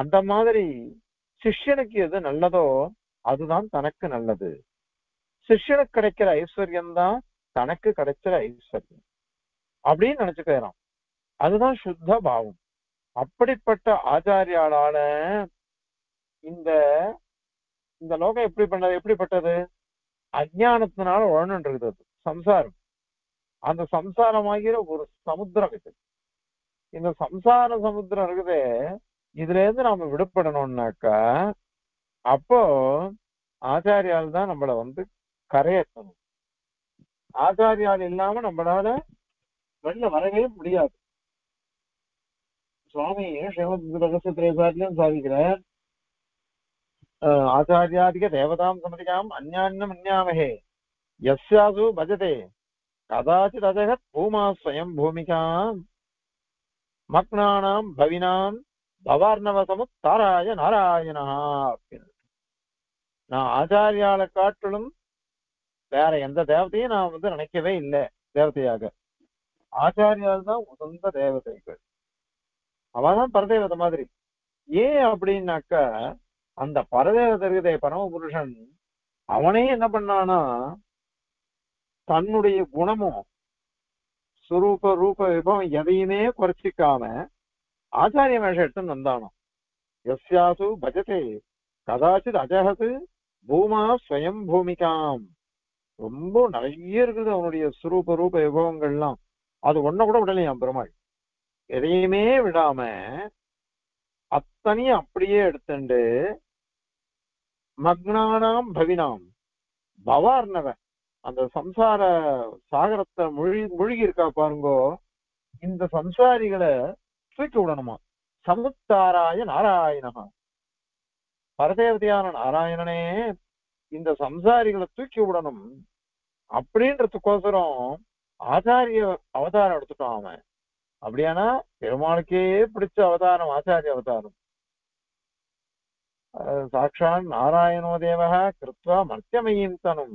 அந்த மாதிரி சிஷ்யனுக்கு எது நல்லதோ அதுதான் தனக்கு நல்லது. சிஷ்யனுக்கு கிடைக்கிற ஐஸ்வர்யம் தான் தனக்கு கிடைக்கிற ஐஸ்வர்யம் அப்படின்னு நினைச்சுக்கிறான். அதுதான் சுத்த பாவம். அப்படிப்பட்ட ஆச்சாரியாளால இந்த இந்த லோகம் எப்படி பண்ணது, எப்படிப்பட்டது, அஜ்ஞானத்தினால உழன்னு இருக்குது சம்சாரம். அந்த சம்சாரமாகிற ஒரு சமுத்திரம் இருக்குது. இந்த சம்சார சமுத்திரம் இருக்குது, இதுல இருந்து நாம விடுபடணும்னாக்கா அப்போ ஆச்சாரியால் தான் நம்மளை கரையேற்றணும். ஆச்சாரியால் இல்லாம நம்மளால வெளில வரவே முடியாது. சுவாமி ரகசியத்திலேயும் சாதிக்கிறார், ஆச்சாரியாதிக தேவதாம் சமதிகாம் அந்யான்யம் அந்யாமகே யஸ்யாசு பஜதே கதாச்சித் அஜகத் பூமா ஸ்வயம் பூமிகாம் மக்னானாம் பவினாம் பவார்ணவ சமுத்தாராய நாராயணா. நான் ஆச்சாரியாலை காட்டிலும் வேற எந்த தேவதையும் நான் நினைக்கவே இல்லை தேவதையாக. ஆச்சாரியால் தான் உகந்த தேவதைகள், அவதான் பரதேவதை மாதிரி. ஏன் அப்படின்னாக்க, அந்த பரதேவதை பரம புருஷன் அவனே என்ன பண்ணானா, தன்னுடைய குணமும் சுரூப ரூப விபம் எதையுமே குறைச்சிக்காம ஆச்சாரிய மேஷம் எடுத்துன்னு வந்தானோ. எஸ்யாசு பஜதே கதாச்சித் அஜகது பூமா ஸ்வயம் பூமிகாம். ரொம்ப நிறைய இருக்குது அவனுடைய சுரூப ரூப விபவங்கள்லாம். அது ஒன்ன கூட விடலையாம் பெருமாள், எதையுமே விடாம அத்தனையும் அப்படியே எடுத்துண்டு மக்னானாம் பவினாம் பவார்ணவன். அந்த சம்சார சாகரத்தை முழுகி இருக்கா பாருங்கோ, இந்த சம்சாரிகளை தூக்கி விடணுமா. சமுத்தாராய நாராயணகா, பரதேவதையான நாராயணனே இந்த சம்சாரிகளை தூக்கி விடணும் அப்படின்றதுக்கோசரம் ஆச்சாரிய அவதாரம் எடுத்துட்டான் அவன். அப்படியானா பெருமாளுக்கே பிடிச்ச அவதாரம் ஆச்சாரிய அவதாரம். சாட்சான் நாராயணோ தேவஹ கிருத்வா மர்த்தியமயீம் தனும்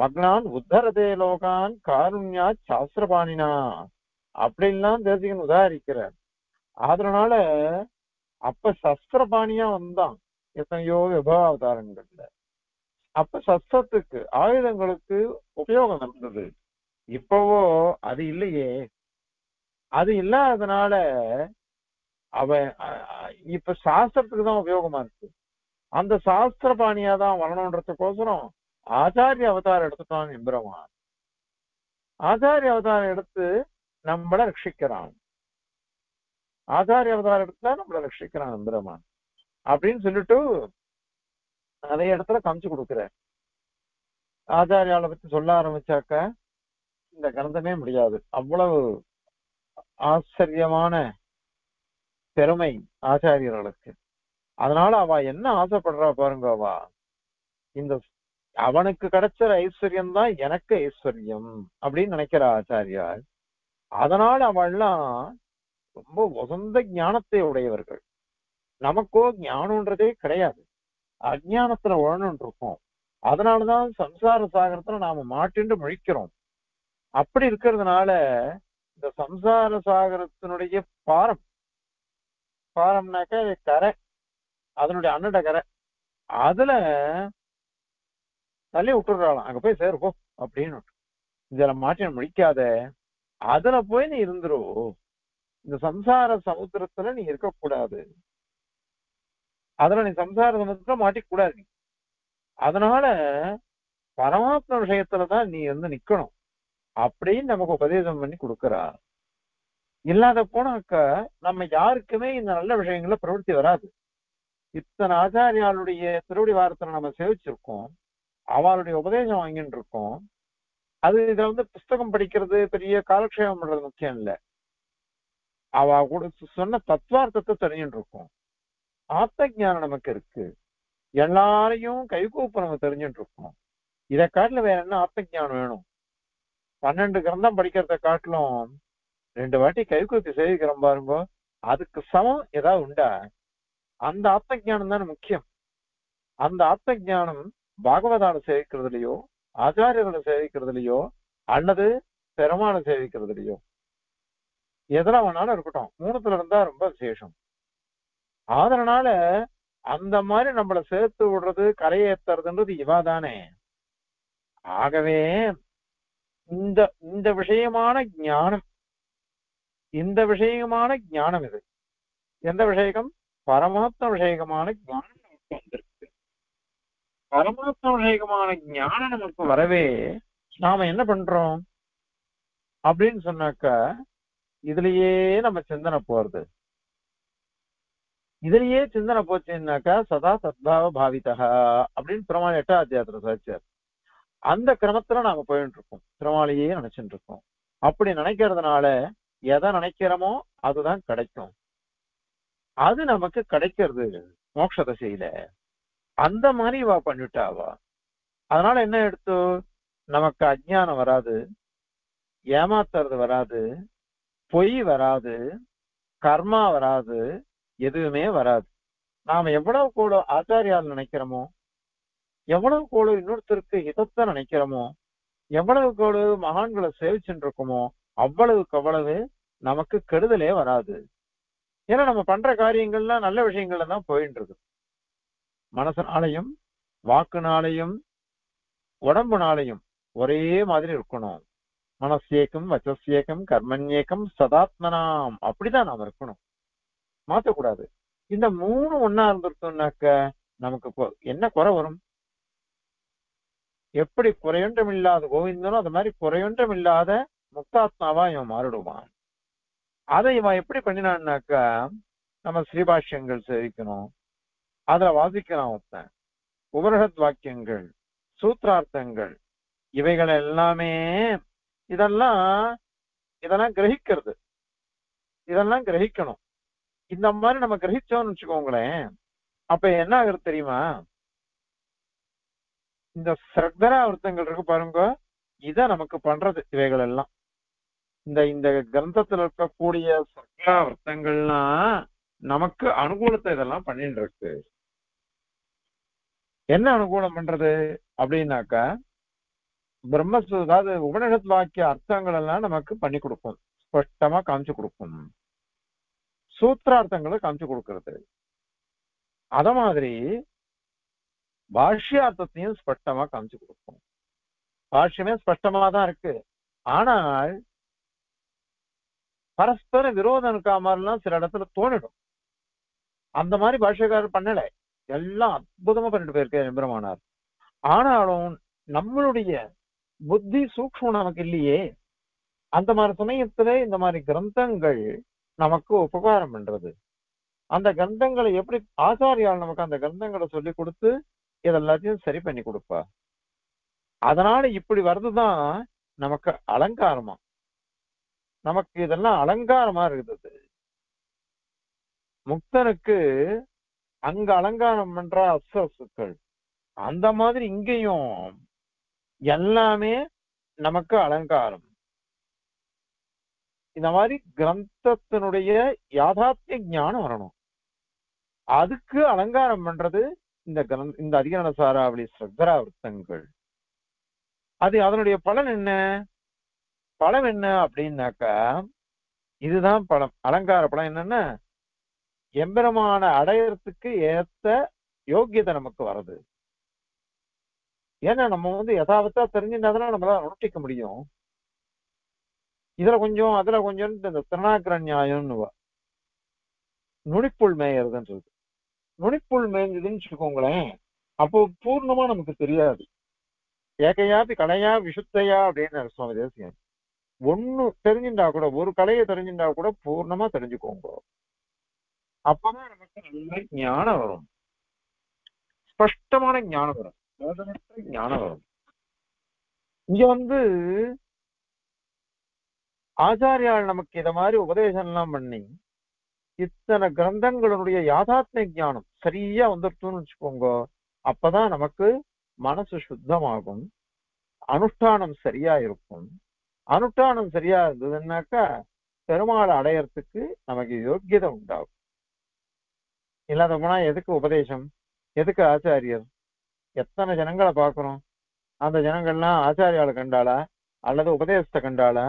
மக்னான் உத்தரதே லோகான் காருண்யா சாஸ்திரபாணினா அப்படின்லாம் தேசிகன் உதாரிக்கிறார். அதனால அப்ப சஸ்திரபாணியா வந்தான் எத்தனையோ விபவ அவதாரங்கள்ல. அப்ப சஸ்திரத்துக்கு ஆயுதங்களுக்கு உபயோகம் இருந்தது. இப்பவோ அது இல்லையே. அது இல்லாததுனால அவன் இப்ப சாஸ்திரத்துக்கு தான் உபயோகமா இருக்கு. அந்த சாஸ்திர பாணியா தான் வரணும்ன்றதுக்கோசரம் ஆச்சாரிய அவதாரம் எடுத்துட்டான் எம்பெருமான். ஆச்சாரிய அவதாரம் எடுத்து நம்மளை ரட்சிக்கிறான், ஆச்சாரிய அவதாரம் எடுத்தா நம்மளை ரட்சிக்கிறான் எம்பெருமான் அப்படின்னு சொல்லிட்டு நிறைய இடத்துல காமிச்சு கொடுக்குற. ஆச்சாரியாவை பத்தி சொல்ல ஆரம்பிச்சாக்க இந்த கணந்தமே முடியாது. அவ்வளவு ஆச்சரியமான பெருமை ஆச்சாரியர்களுக்கு. அதனால அவ என்ன ஆசைப்படுறா பாருங்க, அவா இந்த அவனுக்கு கிடைச்ச ஐஸ்வர்யம் தான் எனக்கு ஐஸ்வர்யம் அப்படின்னு நினைக்கிறா ஆச்சாரியார். அதனால அவள்லாம் ரொம்ப உசந்த ஞானத்தை உடையவர்கள். நமக்கோ ஞானம்ன்றதே கிடையாது, அஜ்ஞானத்துல உழணும்னு இருக்கும். அதனாலதான் சம்சார சாகரத்துல நாம மாட்டின்று முழிக்கிறோம். அப்படி இருக்கிறதுனால இந்த சம்சார சாகரத்தினுடைய பாரம், பாரம்னாக்க கரை, அதனுடைய அன்னட கரை, அதுல தள்ளி விட்டுறாளாம். அங்க போய் சேருப்போ அப்படின்னு, இதுல மாற்றி முடிக்காத, அதுல போய் நீ இருந்துரு, இந்த சம்சார சமுத்திரத்துல நீ இருக்கக்கூடாது, அதுல நீ சம்சார சமுத்திரத்துல மாட்டிக்கூடாது. அதனால பரமாத்ம விஷயத்துலதான் நீ நிக்கணும் அப்படின்னு நமக்கு உபதேசம் பண்ணி கொடுக்கறா. இல்லாத போனாக்க நம்ம யாருக்குமே இந்த நல்ல விஷயங்கள பிரவர்த்தி வராது. இத்தனை ஆச்சாரியாளுடைய திருவடி வாரத்தில் நம்ம சேவிச்சிருக்கோம், அவளுடைய உபதேசம் வாங்கிட்டு இருக்கோம். அது இதை புஸ்தகம் படிக்கிறது பெரிய காலக்ஷேபம் பண்றது முக்கியம் இல்லை. அவ சொன்ன தத்துவார்த்தத்தை தெரிஞ்சுட்டு இருக்கோம். ஆத்த ஞானம் நமக்கு இருக்கு, எல்லாரையும் கைகூப்பு நம்ம தெரிஞ்சுட்டு இருக்கோம். இதை காட்டில வேற என்ன ஆத்த ஞானம் வேணும்? 12 கிரந்தம் படிக்கிறத காட்டிலும் 2 வாட்டி கைகூப்பி சேவிக்கிறோம் பாருங்க, அதுக்கு சமம் ஏதாவது உண்டா? அந்த ஆத்த ஞானம் தானே முக்கியம். அந்த ஆத்த ஞானம் பாகவதால சேவிக்கிறதுலையோ, ஆச்சாரியர்களை சேவிக்கிறதுலையோ, அல்லது பெருமான சேவிக்கிறதுலையோ, எதனா வேணாலும் இருக்கட்டும், 3த்துல இருந்தா ரொம்ப விசேஷம். அதனால அந்த மாதிரி நம்மளை சேர்த்து விடுறது கரையேற்றுறதுன்றது இவாதானே. ஆகவே இந்த இந்த விஷயமான ஞானம், இந்த விஷயமான ஞானம், இது எந்த விஷயம்? பரமாத்ம விஷயமான ஞானம் நமக்கு வந்திருக்கு. பரமாத்ம விஷயமான ஞானம் நமக்கு வரவே நாம என்ன பண்றோம் அப்படின்னு சொன்னாக்க, இதுலயே நம்ம சிந்தனை போறது. இதுலயே சிந்தனை போச்சுன்னாக்கா சதா சத்பாவ பாவிதா அப்படின்னு பெருமாள் 8வது அத்தியாயத்துல சாதிச்சார். அந்த கிரமத்துல நாம போயிட்டு இருக்கோம், பெருமாளையே நினைச்சுட்டு இருக்கோம். அப்படி நினைக்கிறதுனால எதை நினைக்கிறோமோ அதுதான் கிடைக்கும். அது நமக்கு கிடைக்கிறது மோட்சத்தை செய்யல. அந்த மாதிரி வா பண்ணிட்டாவா. அதனால என்ன எடுத்து நமக்கு அஜ்ஞானம் வராது, ஏமாத்துறது வராது, பொய் வராது, கர்மா வராது, எதுவுமே வராது. நாம எவ்வளவு கூட ஆச்சாரியால் நினைக்கிறோமோ, எவ்வளவு கூட இன்னொருத்தருக்கு ஹிதத்தை நினைக்கிறோமோ, எவ்வளவு கூட மகான்களை சேவிச்சுட்டு இருக்கோமோ, அவ்வளவுக்கு அவ்வளவு நமக்கு கெடுதலே வராது. ஏன்னா நம்ம பண்ற காரியங்கள்லாம் நல்ல விஷயங்கள்ல தான் போயிட்டு இருக்கு. மனசுனாலையும் வாக்குனாலையும் உடம்புனாலையும் ஒரே மாதிரி இருக்கணும். மனசேக்கம் வச்சசேக்கம் கர்மண்யேக்கம் சதாத்மனாம் அப்படிதான் நாம இருக்கணும், மாற்றக்கூடாது. இந்த 3 ஒன்னா இருந்திருக்கோம்னாக்க நமக்கு என்ன குறை வரும்? எப்படி குறையொன்றும் இல்லாத கோவிந்தனோ அது மாதிரி குறையொன்றும் இல்லாத முக்தாத்மாவா இவன் மாறிடுவான். அதை இவன் எப்படி பண்ணினான்னாக்கா, நம்ம ஸ்ரீபாஷ்யங்கள் சேவிக்கணும், அதுல வாசிக்கலாம், ஒருத்தன் உபனிஷத் வாக்கியங்கள், சூத்திரார்த்தங்கள், இவைகள் எல்லாமே இதெல்லாம் கிரகிக்கிறது, இதெல்லாம் கிரகிக்கணும். இந்த மாதிரி நம்ம கிரகிச்சோம்னு வச்சுக்கோங்களேன், அப்ப என்ன ஆகுறது தெரியுமா? இந்த ஸ்ரத்தரா விருத்தங்கள் இருக்கு பாருங்க, இத நமக்கு பண்றது. இவைகள் எல்லாம் இந்த இந்த கிரந்தத்துல இருக்கக்கூடிய ஸ்ரத்தரா விருத்தங்கள்லாம் நமக்கு அனுகூலத்தை இதெல்லாம் பண்ணிட்டு இருக்கு. என்ன அனுகூலம் பண்றது அப்படின்னாக்கா, பிரம்மசூத்திரம், அதாவது உபனிஷத் வாக்கிய அர்த்தங்கள் எல்லாம் நமக்கு பண்ணி கொடுக்கும், ஸ்பஷ்டமா காமிச்சு கொடுக்கும். சூத்திரார்த்தங்களை காமிச்சு கொடுக்கறது. அத மாதிரி பாஷ்யார்த்தத்தையும் ஸ்பஷ்டமா காமிச்சு கொடுக்கும். பாஷ்யமே ஸ்பஷ்டமா தான் இருக்கு, ஆனால் பரஸ்பர விரோதம் இருக்கா மாதிரிலாம் சில இடத்துல தோணிடும். அந்த மாதிரி பாஷ்யக்காரர் பண்ணலை, எல்லாம் அற்புதமா பண்ணிட்டு போயிருக்க எம்பெருமானார். ஆனாலும் நம்மளுடைய புத்தி சூக்ஷ்மம் நமக்கு இல்லையே, அந்த மாதிரி சமயத்துல இந்த மாதிரி கிரந்தங்கள் நமக்கு உபகாரம் பண்றது. அந்த கிரந்தங்களை எப்படி ஆச்சாரியால் நமக்கு அந்த கிரந்தங்களை சொல்லி கொடுத்து இதெல்லாத்தையும் சரி பண்ணி கொடுப்பா. அதனால இப்படி வர்றதுதான் நமக்கு அலங்காரமா, நமக்கு இதெல்லாம் அலங்காரமா இருக்குது. முக்தனுக்கு அங்க அலங்காரம் பண்ற அப்சரசுக்கள், அந்த மாதிரி இங்கேயும் எல்லாமே நமக்கு அலங்காரம். இந்த மாதிரி கிரந்தத்தினுடைய யாதார்த்திய ஞானம் வரணும், அதுக்கு அலங்காரம் பண்றது இந்த அதிகரண சாராவளி ஸ்ரத்தரா விருத்தங்கள். அது அதனுடைய பலன் என்ன? பலம் என்ன அப்படின்னாக்கா, இதுதான் பலம். அலங்கார பலம் என்னன்னா, எம்பெருமான அடையறதுக்கு ஏத்த யோக்கியதை நமக்கு வருது. ஏன்னா நம்ம யதாவத்தா தெரிஞ்சுட்டாதான் நம்மளால அனுஷ்டிக்க முடியும். இதுல கொஞ்சம் அதுல கொஞ்சம் இந்த திருநாக்கர நியாயம்னு நுனிப்புள் மேயறதுன்றது, நுனிப்புள் மேய்ஞ்சதுன்னு வச்சுக்கோங்களேன், அப்போ பூர்ணமா நமக்கு தெரியாது. ஏக்கையாப்பி கலையா விசுத்தையா அப்படின்னு சுவாமி தேசியம். ஒண்ணு தெரிஞ்சுட்டா கூட, ஒரு கலையை தெரிஞ்சுட்டா கூட பூர்ணமா தெரிஞ்சுக்கோங்க. அப்பதான் நமக்கு நல்ல ஞானம் வரும். ஸ்பஷ்டமான ஞானம் வரும், ஞானம் வரும். இங்க வந்து ஆச்சாரியால் நமக்கு இத மாதிரி உபதேசம் எல்லாம் பண்ணி இத்தனை கிரந்தங்களுடைய யாதாத்மிய ஞானம் சரியா வந்துடுத்துன்னு வச்சுக்கோங்க. அப்பதான் நமக்கு மனசு சுத்தமாகும், அனுஷ்டானம் சரியா இருக்கும். அனுஷ்டானம் சரியா இருந்ததுன்னாக்கா பெருமாளை அடையறதுக்கு நமக்கு யோக்கியதை உண்டாகும். இல்லாத போனா எதுக்கு உபதேசம், எதுக்கு ஆச்சாரியர்? எத்தனை ஜனங்களை பார்க்கிறோம், அந்த ஜனங்கள்லாம் ஆச்சாரியால கண்டாளா அல்லது உபதேசத்தை கண்டாளா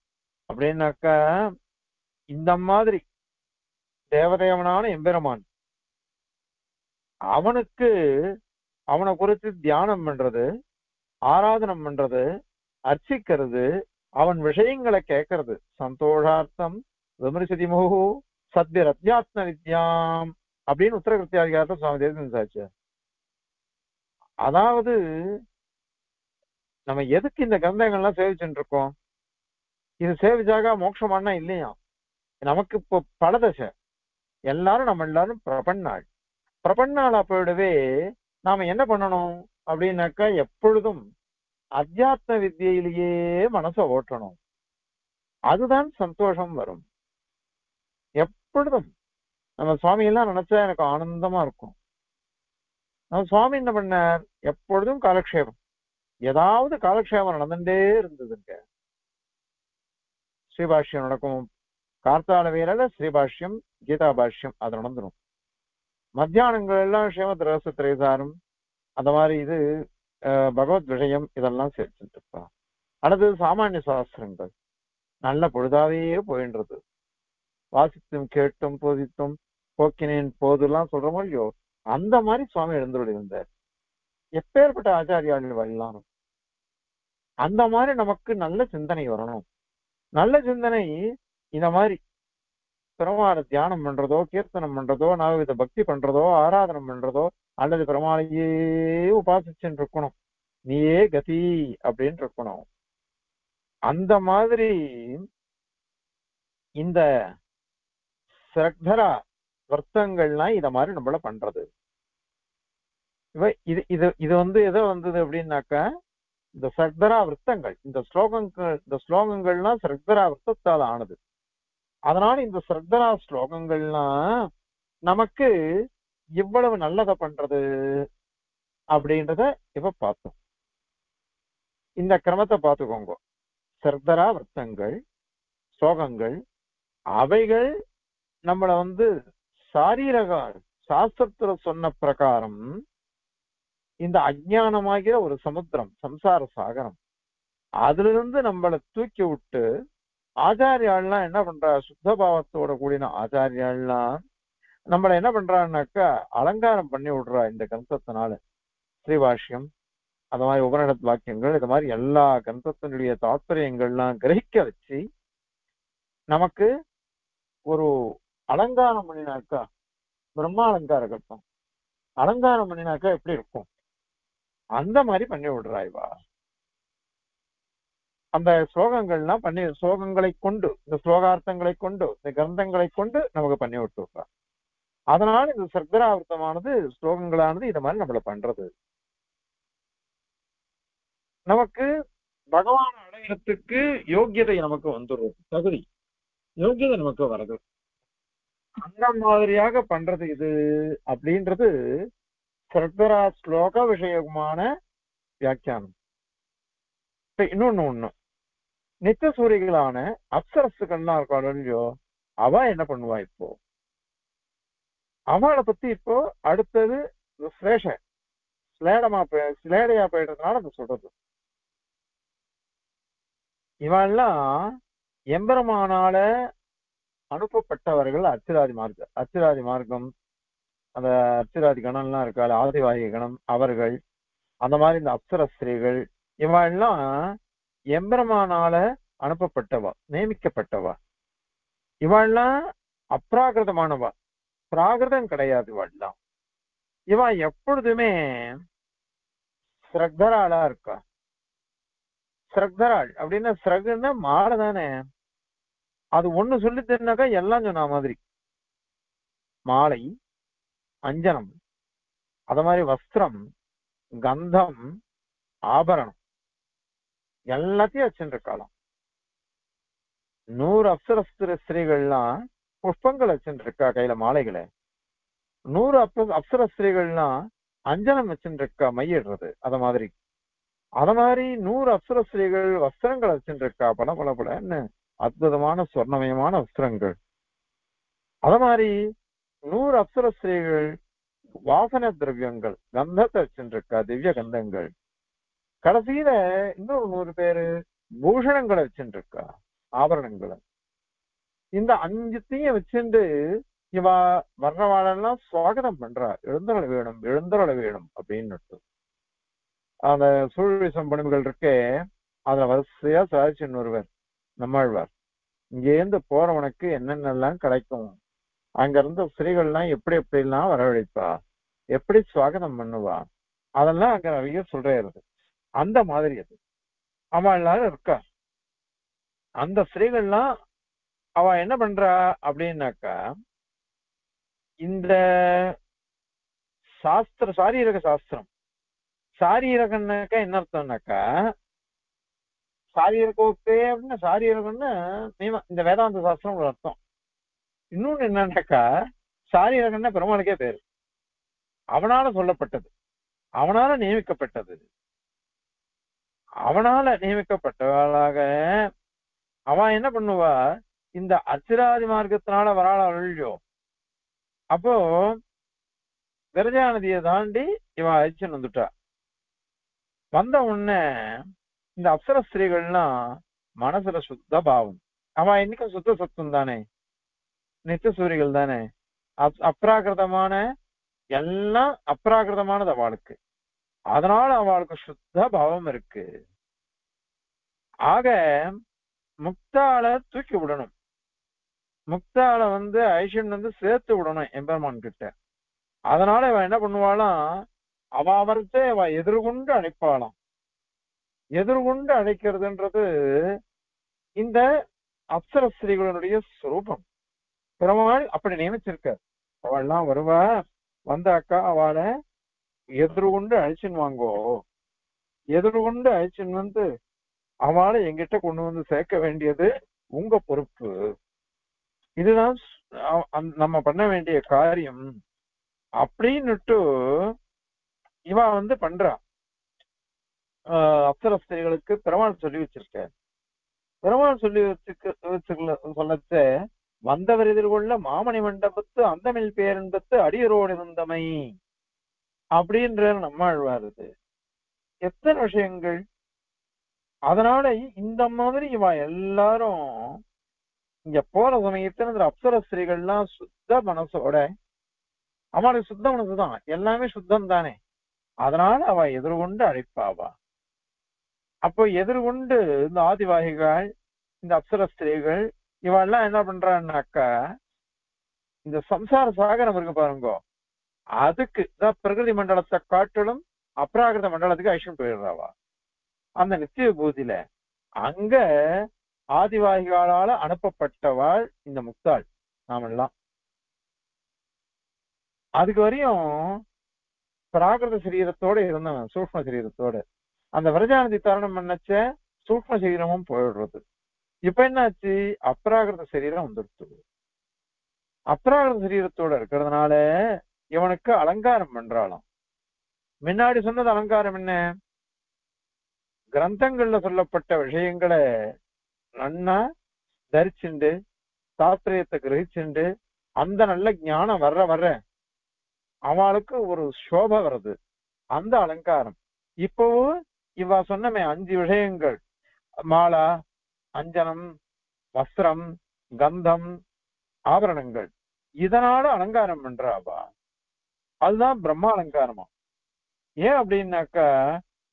அப்படின்னாக்கா, இந்த மாதிரி தேவதேவனான எம்பெருமான் அவனை குறித்து தியானம் பண்றது, ஆராதனம் பண்றது, அர்ச்சிக்கிறது, அவன் விஷயங்களை கேட்கறது, சந்தோஷார்த்தம் விமர்சதி முகு சத்ய ரத்யாத்ம நித்யாம் அப்படின்னு உத்தரகிருத்தியாதிகாரத்தை சுவாமி தேசிச்சாச்சு. அதாவது நம்ம எதுக்கு இந்த கிரந்தங்கள்லாம் சேவிச்சுட்டு இருக்கோம்? இது சேவிச்சாக மோட்சமானா இல்லையா? நமக்கு இப்போ பலதசை, நம்ம எல்லாரும் பிரபன்னாள் அப்போடவே நாம என்ன பண்ணணும் அப்படின்னாக்கா, எப்பொழுதும் அத்தியாத்ம வித்தியிலேயே மனசை ஓட்டணும். அதுதான் சந்தோஷம் வரும். எப்பொழுதும் நம்ம சுவாமியெல்லாம் நினைச்சா எனக்கு ஆனந்தமா இருக்கும். நம்ம சுவாமி என்ன பண்ணார், எப்பொழுதும் காலக்ஷேபம், ஏதாவது காலக்ஷேபம் நடந்துட்டே இருந்ததுங்க. ஸ்ரீபாஷ்யம் நடக்கும், கார்த்தால வீரல ஸ்ரீபாஷ்யம், கீதா பாஷ்யம் அது நடந்துடும். மத்தியானங்கள் எல்லாம் சேமத் ரகசியத்திரைசாரம் அந்த மாதிரி இது பகவத் விஷயம் இதெல்லாம் சேர்த்துட்டு இருப்பா. அடுத்தது சாமானிய சாஸ்திரங்கள் நல்ல பொழுதாவே போயின்றது. வாசித்தும் கேட்டும் போதித்தும் போக்கினேன் போதுலாம் சொல்ற மாதிரியோ அந்த மாதிரி சுவாமி எழுந்தோடு இருந்தார். எப்பேற்பட்ட ஆச்சாரியாளர்கள் வரலாம். அந்த மாதிரி நமக்கு நல்ல சிந்தனை வரணும். நல்ல சிந்தனை இந்த மாதிரி பெருமாளை தியானம் பண்றதோ, கீர்த்தனம் பண்றதோ, நாவித பக்தி பண்றதோ, ஆராதனம் பண்றதோ, அல்லது பெருமாளையே உபாசிச்சுட்டு இருக்கணும், நீயே கதி அப்படின்னு இருக்கணும். அந்த மாதிரி இந்த சிரக்தரா வர்த்தங்கள்லாம் இத மாதிரி நம்மள பண்றது. இது வந்து எதோ வந்தது அப்படின்னாக்கா, இந்த சிரக்தரா விரத்தங்கள், இந்த ஸ்லோகங்கள்லாம் சிரக்தரா விரத்தால் ஆனது. அதனால இந்த சிரக்தரா ஸ்லோகங்கள்லாம் நமக்கு இவ்வளவு நல்லதை பண்றது அப்படின்றத இப்ப பார்த்தோம். இந்த கிரமத்தை பார்த்துக்கோங்க. சிரக்தரா விரத்தங்கள், ஸ்லோகங்கள், அவைகள் நம்மளை வந்து சாரீரக சாஸ்திரத்துல சொன்ன பிரகாரம் இந்த அஜ்ஞானமாகிற ஒரு சமுத்திரம், சம்சார சாகரம், அதுல இருந்து நம்மளை தூக்கி விட்டு ஆச்சாரியாள்லாம் என்ன பண்றா, சுத்தபாவத்தோட கூடின ஆச்சாரியாள்லாம் நம்மளை என்ன பண்றான்னாக்கா அலங்காரம் பண்ணி விடுறா. இந்த கிரந்தத்தினால ஸ்ரீபாஷ்யம் அந்த மாதிரி உபனிஷத் வாக்கியங்கள் இது மாதிரி எல்லா கிரந்தத்தினுடைய தாத்பரியங்கள்லாம் கிரகிக்க வச்சு நமக்கு ஒரு அலங்காரம் பண்ணினாக்கா, பிரம்மா அலங்கார கல்பம் அலங்காரம் பண்ணினாக்கா எப்படி இருக்கும், அந்த மாதிரி பண்ணி விடுறாய்வா. அந்த ஸ்லோகங்கள்லாம் பண்ணி, ஸ்லோகங்களை கொண்டு, இந்த ஸ்லோகார்த்தங்களை கொண்டு, இந்த கிரந்தங்களை கொண்டு நமக்கு பண்ணி விட்டுறா. அதனால இந்த சர்க்கராவிரத்தமானது, ஸ்லோகங்களானது இதை மாதிரி நம்மள பண்றது. நமக்கு பகவான் அடையறதுக்கு யோக்கியதை நமக்கு வந்துடும், தகுதி யோகியதை நமக்கு வருது. அந்த மாதிரியாக பண்றது இது அப்படின்றது சர்க்கரா ஸ்லோக விஷயமான வியாக்கியானம். இன்னொன்னு நித்திய சூரியர்களான அப்சரசுகள்லாம் இருக்காளோ, அவ என்ன பண்ணுவா, இப்போ அவளை பத்தி இப்போ அடுத்தது ஸ்லேடையா போயிட்டதுனால அது சொல்றது. இவெல்லாம் எம்பெருமானால அனுப்பப்பட்டவர்கள், அச்சிராதி மார்க்கம். அச்சிராதி மார்க்கம் அந்த அப்சராதி கணம்லாம் இருக்காது, ஆதிவாகி கணம் அவர்கள், அந்த மாதிரி இந்த அப்சர ஸ்திரீகள் இவெல்லாம் எம்பெருமானால அனுப்பப்பட்டவா, நியமிக்கப்பட்டவா. இவெல்லாம் அப்ராகிருதமானவா, பிராகிருதம் கிடையாது. இவெல்லாம் இவன் எப்பொழுதுமே ஸ்ரக்தராளா இருக்கா. ஸ்ரக்தராள் அப்படின்னா ஸ்ரகுன்னா மாலை தானே, அது ஒண்ணு சொல்லிட்டுனாக்கா எல்லாம் சொன்ன மாதிரி மாலை, அஞ்சனம், அது மாதிரி வஸ்திரம், கந்தம், ஆபரணம் எல்லாத்தையும் வச்சுருக்காளாம். 100 அப்சர ஸ்திரீகள்லாம் புஷ்பங்கள் வச்சுருக்கா கையில மாலைகளை, 100 அப்சர ஸ்திரீகள்லாம் அஞ்சனம் வச்சுருக்கா மையிடுறது, அது மாதிரி. அது மாதிரி 100 அப்சர ஸ்திரீகள் வஸ்திரங்கள் வச்சுருக்கா பல பல பலன்னு அற்புதமான சொர்ணமயமான வஸ்திரங்கள். அது மாதிரி 100 அப்சர ஸ்திரீகள் வாசன திரவியங்கள் கந்தத்தை வச்சுருக்கா, திவ்ய கந்தங்கள். கடைசியில இன்னொரு 100 பேரு பூஷணங்களை வச்சுருக்கா, ஆபரணங்களை. இந்த 5த்தையும் வச்சுட்டு இவா வர்றவாளெல்லாம் சுவாகதம் பண்றா, எழுந்தருள வேணும் எழுந்தருள வேணும் அப்படின்னு. அந்த சூழ்விசம் பணிவுகள் இருக்கே அதுல வரிசையா சாதிச்சுன்னு ஒருவர் நம்மாழ்வார், இங்கேருந்து போறவனுக்கு என்னென்னலாம் கிடைக்கும், அங்க இருந்த ஸ்திரீகள்லாம் எப்படி எப்படிலாம் வரவழைப்பா, எப்படி சுவாகதம் பண்ணுவா, அதெல்லாம் அங்க நிறைய சொல்றது. அந்த மாதிரி அது அவளால இருக்கா. அந்த ஸ்திரீகள்லாம் அவ என்ன பண்றா அப்படின்னாக்கா, இந்த சாஸ்திர சாரீரக சாஸ்திரம், சாரீரகம்னாக்கா என்ன அர்த்தம்னாக்கா, சாரீரகோப்பே அப்படின்னா சாரீரகம்னு இந்த வேதாந்த சாஸ்திரம் ஒரு அர்த்தம். இன்னொன்னு என்னன்னாக்கா, சாரீரகம்னா பெருமாளுக்கே பேரு, அவனால சொல்லப்பட்டது, அவனால நியமிக்கப்பட்டது, அவனால நியமிக்கப்பட்டவளாக அவன் என்ன பண்ணுவா, இந்த அச்சிராதி மார்க்கத்தினால வராள அழியோ. அப்போ விரஜா நதியை தாண்டி இவன் அழிச்சுன்னு வந்துட்டா. வந்த உடனே இந்த அப்சர ஸ்திரீகள்லாம் மனசுல சுத்த பாவம், அவன் இன்னைக்கும் சுத்த சத்தம் தானே, நித்தியசூரிகள் தானே, அப்ராகிருதமான எல்லாம் அப்ராகிருதமானது அவளுக்கு, அதனால அவளுக்கு சுத்த பாவம் இருக்கு. ஆக முக்தால தூக்கி விடணும், முக்தால ஐஷன் சேர்த்து விடணும் எம்பெருமான் கிட்ட. அதனால இவன் என்ன பண்ணுவாளாம், அவ அவர்த்தே அவ எதிர்கொண்டு அழைப்பாளாம். எதிர்கொண்டு அழைக்கிறதுன்றது இந்த அப்சர ஸ்திரீகளுடைய ஸ்வரூபம். பெருமாள் அப்படி நியமிச்சிருக்கார். அவள்லாம் வருவா, வந்தாக்கா அவளை எதிர்கொண்டு அழிச்சுன்னு வாங்கோ, எதிர்கொண்டு அழிச்சுன்னு அவளை எங்கிட்ட கொண்டு வந்து சேர்க்க வேண்டியது உங்க பொறுப்பு. இதுதான் நம்ம பண்ண வேண்டிய காரியம் அப்படின்னுட்டு இவா பண்றா. அப்சர ஸ்திரீகளுக்கு பெருமாள் சொல்லி வச்சிருக்க, பெருமாள் சொல்லி சொல்லத்த வந்தவர் எதிர்கொள்ள மாமணி மண்டபத்து அந்தமில் பேரன்பத்து அடியரோடு இருந்தமை அப்படின்ற நம்மாழ்வாருது. எத்தனை விஷயங்கள். அதனால இந்த மாதிரி இவ எல்லாரும் இங்க போற சமயத்துல இந்த அப்சர ஸ்திரீகள்லாம் சுத்த மனசோட, அவளுக்கு சுத்த மனசுதான், எல்லாமே சுத்தம் தானே, அதனால அவ எதிர்கொண்டு அழைப்பாவா. அப்போ எதிர்கொண்டு இந்த ஆதிவாகிகள் இந்த அப்சர ஸ்திரீகள் இவெல்லாம் என்ன பண்றான்னாக்கா, இந்த சம்சார சாகரம் இருக்கு பாருங்கோ, அதுக்கு பிரகிருதி மண்டலத்தை காட்டிலும் அப்ராகிருத மண்டலத்துக்கு ஐஷன் போயிடுறாவா. அந்த நித்திய பூதியில அங்க ஆதிவாகிகளால அனுப்பப்பட்டவாள் இந்த முக்தாள் நாமெல்லாம். அதுக்கு வரையும் பிராகிருத சரீரத்தோட இருந்தவன் சூக்ம சரீரத்தோட, அந்த விரஜாநதி தருணம் பண்ணச்ச சூக்ம சரீரமும் போயிடுறது. இப்ப என்னாச்சு, அப்ராகிருத சரீரம் வந்துடுது. அப்ராகிருத சரீரத்தோட இருக்கிறதுனால இவனுக்கு அலங்காரம் பண்றாளாம். முன்னாடி சொன்னது அலங்காரம் என்ன, கிரந்தங்கள்ல சொல்லப்பட்ட விஷயங்களை நன்னா தரிச்சுண்டு சாஸ்திரியத்தை கிரகிச்சுண்டு அந்த நல்ல ஞானம் வர்ற வர்ற அவளுக்கு ஒரு சோபை வருது, அந்த அலங்காரம். இப்பவும் இவ சொன்னமே 5 விஷயங்கள், மாலா, அஞ்சனம், வஸ்திரம், கந்தம், ஆபரணங்கள், இதனால அலங்காரம் பண்றாவா. அதுதான் பிரம்மா அலங்காரமா. ஏன் அப்படின்னாக்கா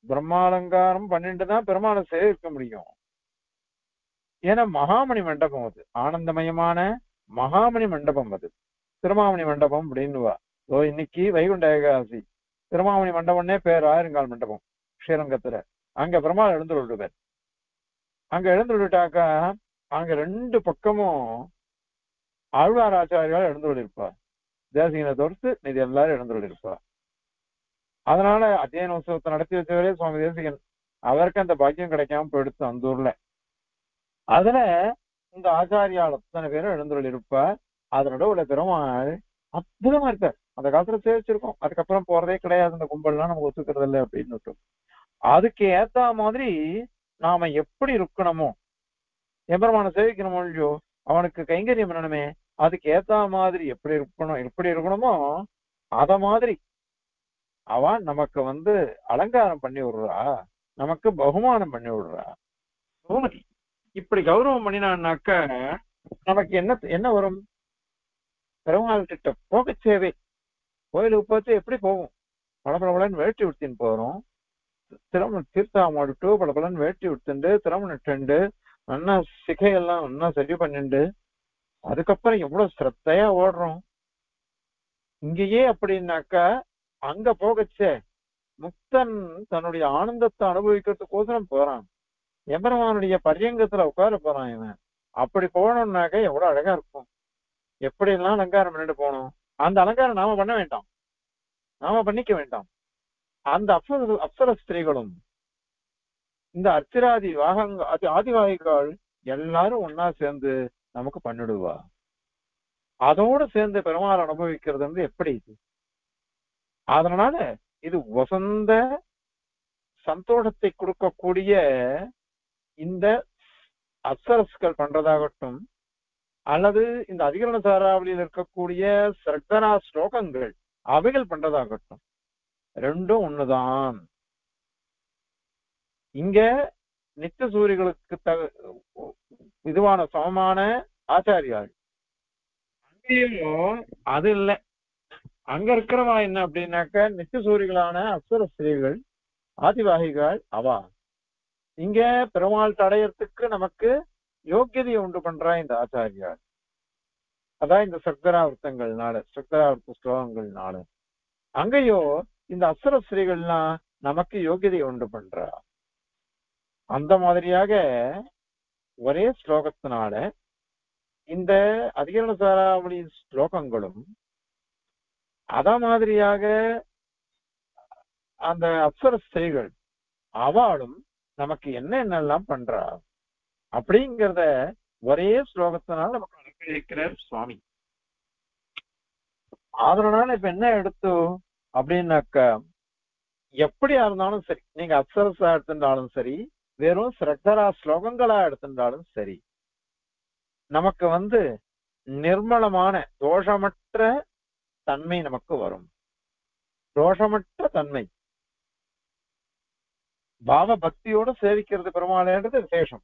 பிரம்மா அலங்காரம் பண்ணிட்டு தான் பெருமாளை சேர்க்க முடியும். ஏன்னா மகாமணி மண்டபம் அது, ஆனந்தமயமான மகாமணி மண்டபம் அது, திருமாமணி மண்டபம் அப்படின்னுவா. ஓ, இன்னைக்கு வைகுண்ட ஏகாதசி திருமாமணி மண்டபம்னே பேர், ஆயிரங்கால் மண்டபம் ஸ்ரீரங்கத்துல. அங்க பெருமாள் எழுந்து விடுவார். அங்க எழுந்து விட்டாக்கா அங்க ரெண்டு பக்கமும் ஆழ்வார் ஆச்சாரியால் எழுந்து விடிருப்பார், தேசிகனை தோர்த்து இது எல்லாரும் எழுந்து விடிருப்பார். அதனால அத்தியன உற்சவத்தை நடத்தி வச்சவரே சுவாமி தேசிகன். அவருக்கு அந்த பாக்கியம் கிடைக்காம போயிடுத்து அந்த ஊர்ல. அதுல இந்த ஆச்சாரியால் அத்தனை பேரும் எழுந்துள்ள இருப்பார். அதனோட உள்ள பெருமாள் அற்புதமா இருக்கார். அந்த காலத்துல சேவிச்சிருக்கோம், அதுக்கப்புறம் போறதே கிடையாது. அந்த கும்பல்லாம் நமக்கு ஒத்துக்கிறது இல்லை அப்படின்னு. அதுக்கு ஏத்த மாதிரி நாம எப்படி இருக்கணுமோ, எம்பெருமானை சேவிக்கணுமோ இல்லையோ, அவனுக்கு கைங்கரியம் பண்ணணுமே, அதுக்கு ஏத்த மாதிரி எப்படி இருக்கணும், எப்படி இருக்கணுமோ அத மாதிரி அவன் நமக்கு அலங்காரம் பண்ணி விடுறா, நமக்கு பகுமானம் பண்ணி விடுறா. இப்படி கௌரவம் பண்ணினான்னாக்க நமக்கு என்ன என்ன வரும்? பெருமாள் கிட்ட போக சேவை. கோயிலுக்கு போச்சு எப்படி போகும்? பலப்பலன்னு வேட்டி விடுத்தின்னு போறோம், திருமண தீர்த்தாமட்டு பலப்பலன்னு வேட்டி விடுத்துண்டு திருமணிட்டு நல்லா சிகையெல்லாம் நல்லா சரி பண்ணிண்டு அதுக்கப்புறம் எவ்வளவு சிரத்தையா ஓடுறோம். இங்கேயே அப்படின்னாக்கா அங்க போகச்சே முக்தன் தன்னுடைய ஆனந்தத்தை அனுபவிக்கிறதுக்கோசரம் போறான், எம்பெருமானுடைய பரியங்கத்துல உட்கார போறான் இவன். அப்படி போனோம்னாக்க எவ்வளவு அழகா இருக்கும். எப்படி எல்லாம் அலங்காரம் பண்ணிட்டு போனோம். அந்த அலங்காரம் நாம பண்ண வேண்டாம், நாம பண்ணிக்க வேண்டாம். அந்த அப்சர ஸ்திரீகளும் இந்த அர்ச்சிராதி ஆதிவாகிகள் எல்லாரும் ஒன்னா சேர்ந்து நமக்கு பண்ணிடுவா. அதோடு சேர்ந்து பெருமாள் அனுபவிக்கிறது எப்படி இது? அதனால இது வசந்த சந்தோஷத்தை கொடுக்கக்கூடிய இந்த அப்சரஸ்கள் பண்றதாகட்டும், அல்லது இந்த அதிகரண சாராவளியில் இருக்கக்கூடிய சரகரா ஸ்லோகங்கள் அவைகள் பண்றதாகட்டும், ரெண்டும் ஒண்ணுதான். இங்க நித்திய சூரியர்களுக்கு இதுவான சமமான ஆச்சாரியாள். அங்கேயும் அது இல்லை. அங்க இருக்கிறவா என்ன அப்படின்னாக்க நித்திய சூரியர்களான அப்சர ஸ்திரீகள் ஆதிவாகிகள் அவா. இங்க பெருமாள் தடையத்துக்கு நமக்கு யோக்கியதையை உண்டு பண்றா இந்த ஆச்சாரியார். அதான் இந்த சர்க்கராவிரத்தங்கள்னால, சர்க்கராவிரத்த ஸ்லோகங்கள்னால. அங்கேயோ இந்த அப்சர ஸ்திரீகள்லாம் நமக்கு யோக்கியதையை உண்டு பண்றா. அந்த மாதிரியாக ஒரே ஸ்லோகத்தினால இந்த அதிகரண சாராவளி ஸ்லோகங்களும், அத மாதிரியாக அந்த அப்சர ஸ்திரீகள் அவளும் நமக்கு என்னென்னலாம் பண்றா அப்படிங்கிறத ஒரே ஸ்லோகத்தினால நமக்கு அனுப்பியிருக்கிறார் சுவாமி. அதனால இப்ப என்ன எடுத்து அப்படின்னாக்கா, எப்படியா இருந்தாலும் சரி, நீங்க அப்சரஸா எடுத்துட்டாலும் சரி, வெறும் ஸ்ரத்தரா ஸ்லோகங்களா எடுத்துட்டாலும் சரி, நமக்கு நிர்மலமான தோஷமற்ற தன்மை நமக்கு வரும். தோஷமற்ற தன்மை பாவ பக்தியோட சேவிக்கிறது பெருமாளேன்றது விசேஷம்.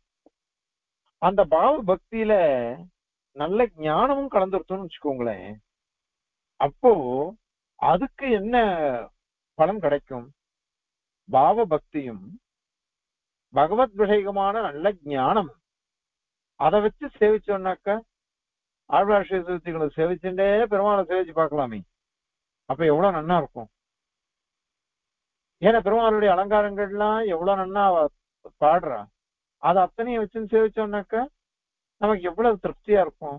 அந்த பாவ பக்தியில நல்ல ஞானமும் கலந்துருத்தோம்னு வச்சுக்கோங்களேன். அப்போ அதுக்கு என்ன பலன் கிடைக்கும்? பாவ பக்தியும் பகவத் விஷயமான நல்ல ஞானம், அதை வச்சு சேவிச்சோம்னாக்க ஆழ்வார் சதுர்த்திகளை சேவிச்சுட்டே பெருமாளை சேவிச்சு பார்க்கலாமே. அப்ப எவ்வளவு நன்னா இருக்கும். ஏன்னா பெருமாளுடைய அலங்காரங்கள்லாம் எவ்வளவு நன்னா பாடுறா, அதை அத்தனையும் வச்சுன்னு சேவிச்சோம்னாக்க நமக்கு எவ்வளவு திருப்தியா இருக்கும்,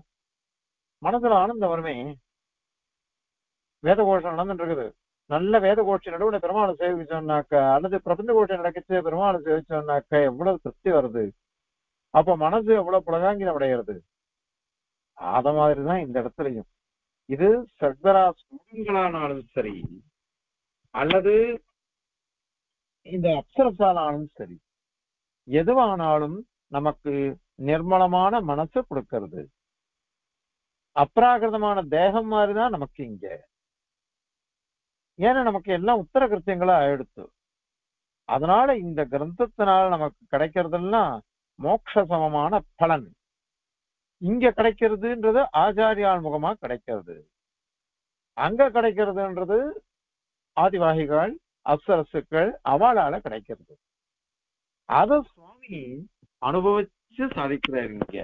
மனசுல ஆனந்தம் வருமே. வேத கோஷம் நடந்துட்டு இருக்குது, நல்ல வேத கோஷம் நடுவில் பெருமாளை சேவிச்சோம்னாக்கா, அல்லது பிரபஞ்ச கோஷம் நடக்கிச்சு பெருமாளை சேவிச்சோம்னாக்கா எவ்வளவு திருப்தி வருது. அப்ப மனசு எவ்வளவு புலகாங்கினம் அடைகிறது. அத மாதிரிதான் இந்த இடத்துலயும் இது சர்க்கரா ஸ்லோகங்களானாலும் சரி, அல்லது இந்த அப்சரசாலும் சரி, எதுவானாலும் நமக்கு நிர்மலமான மனசு கொடுக்கிறது. அப்ராகிருதமான தேகம் மாதிரிதான் நமக்கு இங்க. ஏன்னா நமக்கு எல்லாம் உத்தர கிருத்தியங்களா ஆயிடுத்து. அதனால இந்த கிரந்தத்தினால நமக்கு கிடைக்கிறதெல்லாம் மோட்சசமமான பலன் இங்க கிடைக்கிறதுன்றது ஆச்சாரியால் முகமா கிடைக்கிறது. அங்க கிடைக்கிறதுன்றது ஆதிவாகிகள் அப்சரசுக்கள் அவளால கிடைக்கிறது. அத சுவாமி அனுபவிச்சு சாதிக்கிறாருங்க.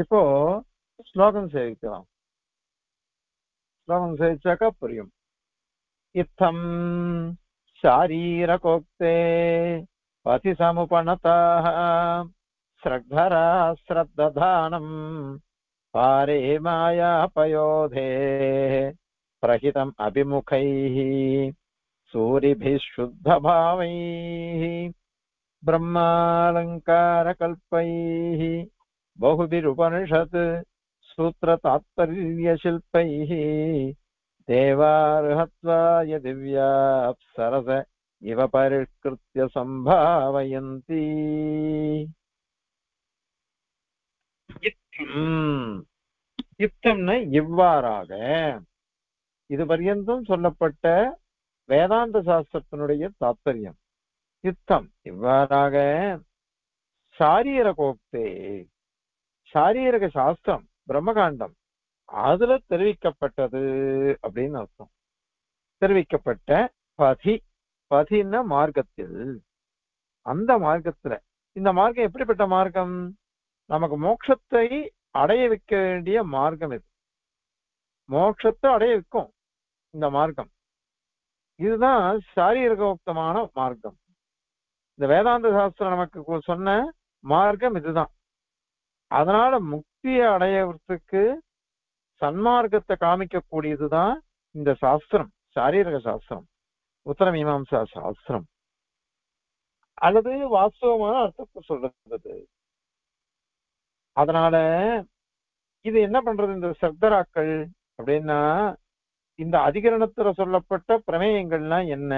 இப்போ ஸ்லோகம் சேவிக்கலாம். ஸ்லோகம் சேவிச்சாக்கா புரியும். இத்தம் சாரீரகோக்தே பதி சமுபணதா ஸ்ரக்தரா ஸ்ரத்ததானம் பாரே மாயா பயோதே பிரஹிதம் அபிமுகைஹி சூரிபிஷ் சுத்தபாவைஹி பிரம்மாலங்கார கல்பைஹி பகுபிருபனிஷத் சூத்ர தாத்பரிய சில்பைஹி தேவார்ஹத்வாய திவ்யா அப்சரஸ இவ பரிஷ்கிருத்ய சம்பாவயந்தி. யுக்தம்னா இவ்வாறாக இது பரியந்தம் சொல்லப்பட்ட வேதாந்த சாஸ்திரத்தினுடைய தாத்பரியம். யுத்தம் இவ்வாறாக சாரீரகோக்தே சாரீரக சாஸ்திரம் பிரம்மகாண்டம் அதுல தெரிவிக்கப்பட்டது அப்படின்னு அர்த்தம். தெரிவிக்கப்பட்ட பதி பதின மார்க்கத்தில் அந்த மார்க்கத்துல இந்த மார்க்கம் எப்படிப்பட்ட மார்க்கம்? நமக்கு மோட்சத்தை அடைய வைக்க வேண்டிய மார்க்கம். இது மோட்சத்தை அடைய வைக்கும் இந்த மார்க்கம். இதுதான் சாரீரகோக்தமான மார்க்கம். இந்த வேதாந்த சாஸ்திரம் நமக்கு சொன்ன மார்க்கம் இதுதான். அதனால முக்தியை அடையறதுக்கு சன்மார்க்கத்தை காமிக்கக்கூடியதுதான் இந்த சாஸ்திரம் சாரீரக சாஸ்திரம் உத்தர மீமாம்சா சாஸ்திரம். அல்லது வாஸ்தவமான அர்த்தத்தை சொல்றது. அதனால இது என்ன பண்றது இந்த சர்தராக்கள் அப்படின்னா இந்த அதிகரணத்துல சொல்லப்பட்ட பிரமேயங்கள்லாம் என்ன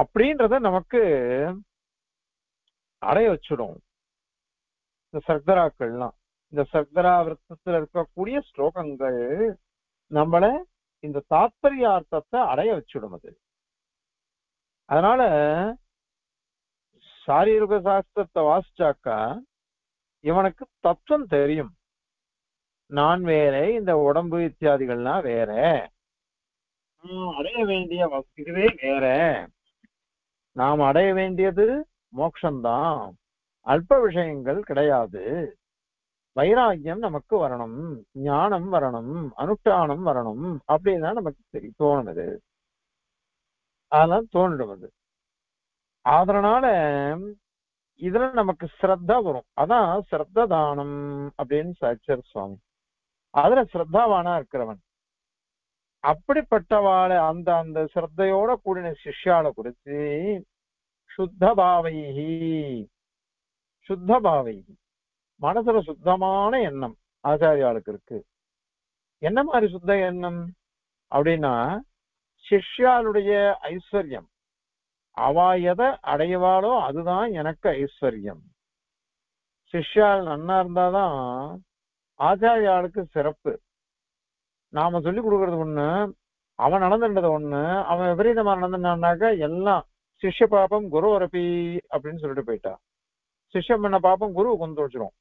அப்படின்றத நமக்கு அடைய வச்சிடும் இந்த சர்தராக்கள்லாம். இந்த சர்தரா விரத்தத்துல இருக்கக்கூடிய ஸ்லோகங்கள் நம்மள இந்த தாத்பரியார்த்தத்தை அடைய வச்சுடும். அது அதனால சாரீரக சாஸ்திரத்தை வாசிச்சாக்கா இவனுக்கு தத்துவம் தெரியும். நான் வேற, இந்த உடம்பு இத்தியாதிகள்லாம் வேற, அடைய வேண்டிய இதுவே வேற, நாம் அடைய வேண்டியது மோட்சம்தான், அல்ப விஷயங்கள் கிடையாது. வைராகியம் நமக்கு வரணும், ஞானம் வரணும், அனுஷ்டானம் வரணும் அப்படின்னா நமக்கு சரி தோணுது. அதெல்லாம் தோன்றுவது. அதனால இதுல நமக்கு ஸ்ரத்தா வரும். அதான் ஸ்ரத்ததானம் அப்படின்னு சாச்சர் சுவாமி. அதுல ஸ்ரத்தாவானா இருக்கிறவன் அப்படிப்பட்டவாள அந்த அந்த ஸ்ரத்தையோட கூடின சிஷ்யால குறிச்சு சுத்தபாவைகி சுத்தபாவைகி மனசுல சுத்தமான எண்ணம் ஆச்சாரியாளுக்கு இருக்கு. என்ன மாதிரி சுத்த எண்ணம் அப்படின்னா சிஷ்யாளுடைய ஐஸ்வர்யம். அவா எதை அடைவாளோ அதுதான் எனக்கு ஐஸ்வர்யம். சிஷ்யால் நன்னா இருந்தாதான் ஆச்சாரியாளுக்கு சிறப்பு. நாம சொல்லி கொடுக்கறது ஒண்ணு, அவன் நடந்துட்டது ஒண்ணு, அவன் விபரீதமா நடந்துட்டான்னாக்கா எல்லாம் சிஷ்ய பாபம் குரு உரப்பி அப்படின்னு சொல்லிட்டு போயிட்டா சிஷ்யம் பண்ண பாப்பம் குரு கொண்டு வச்சிரும்.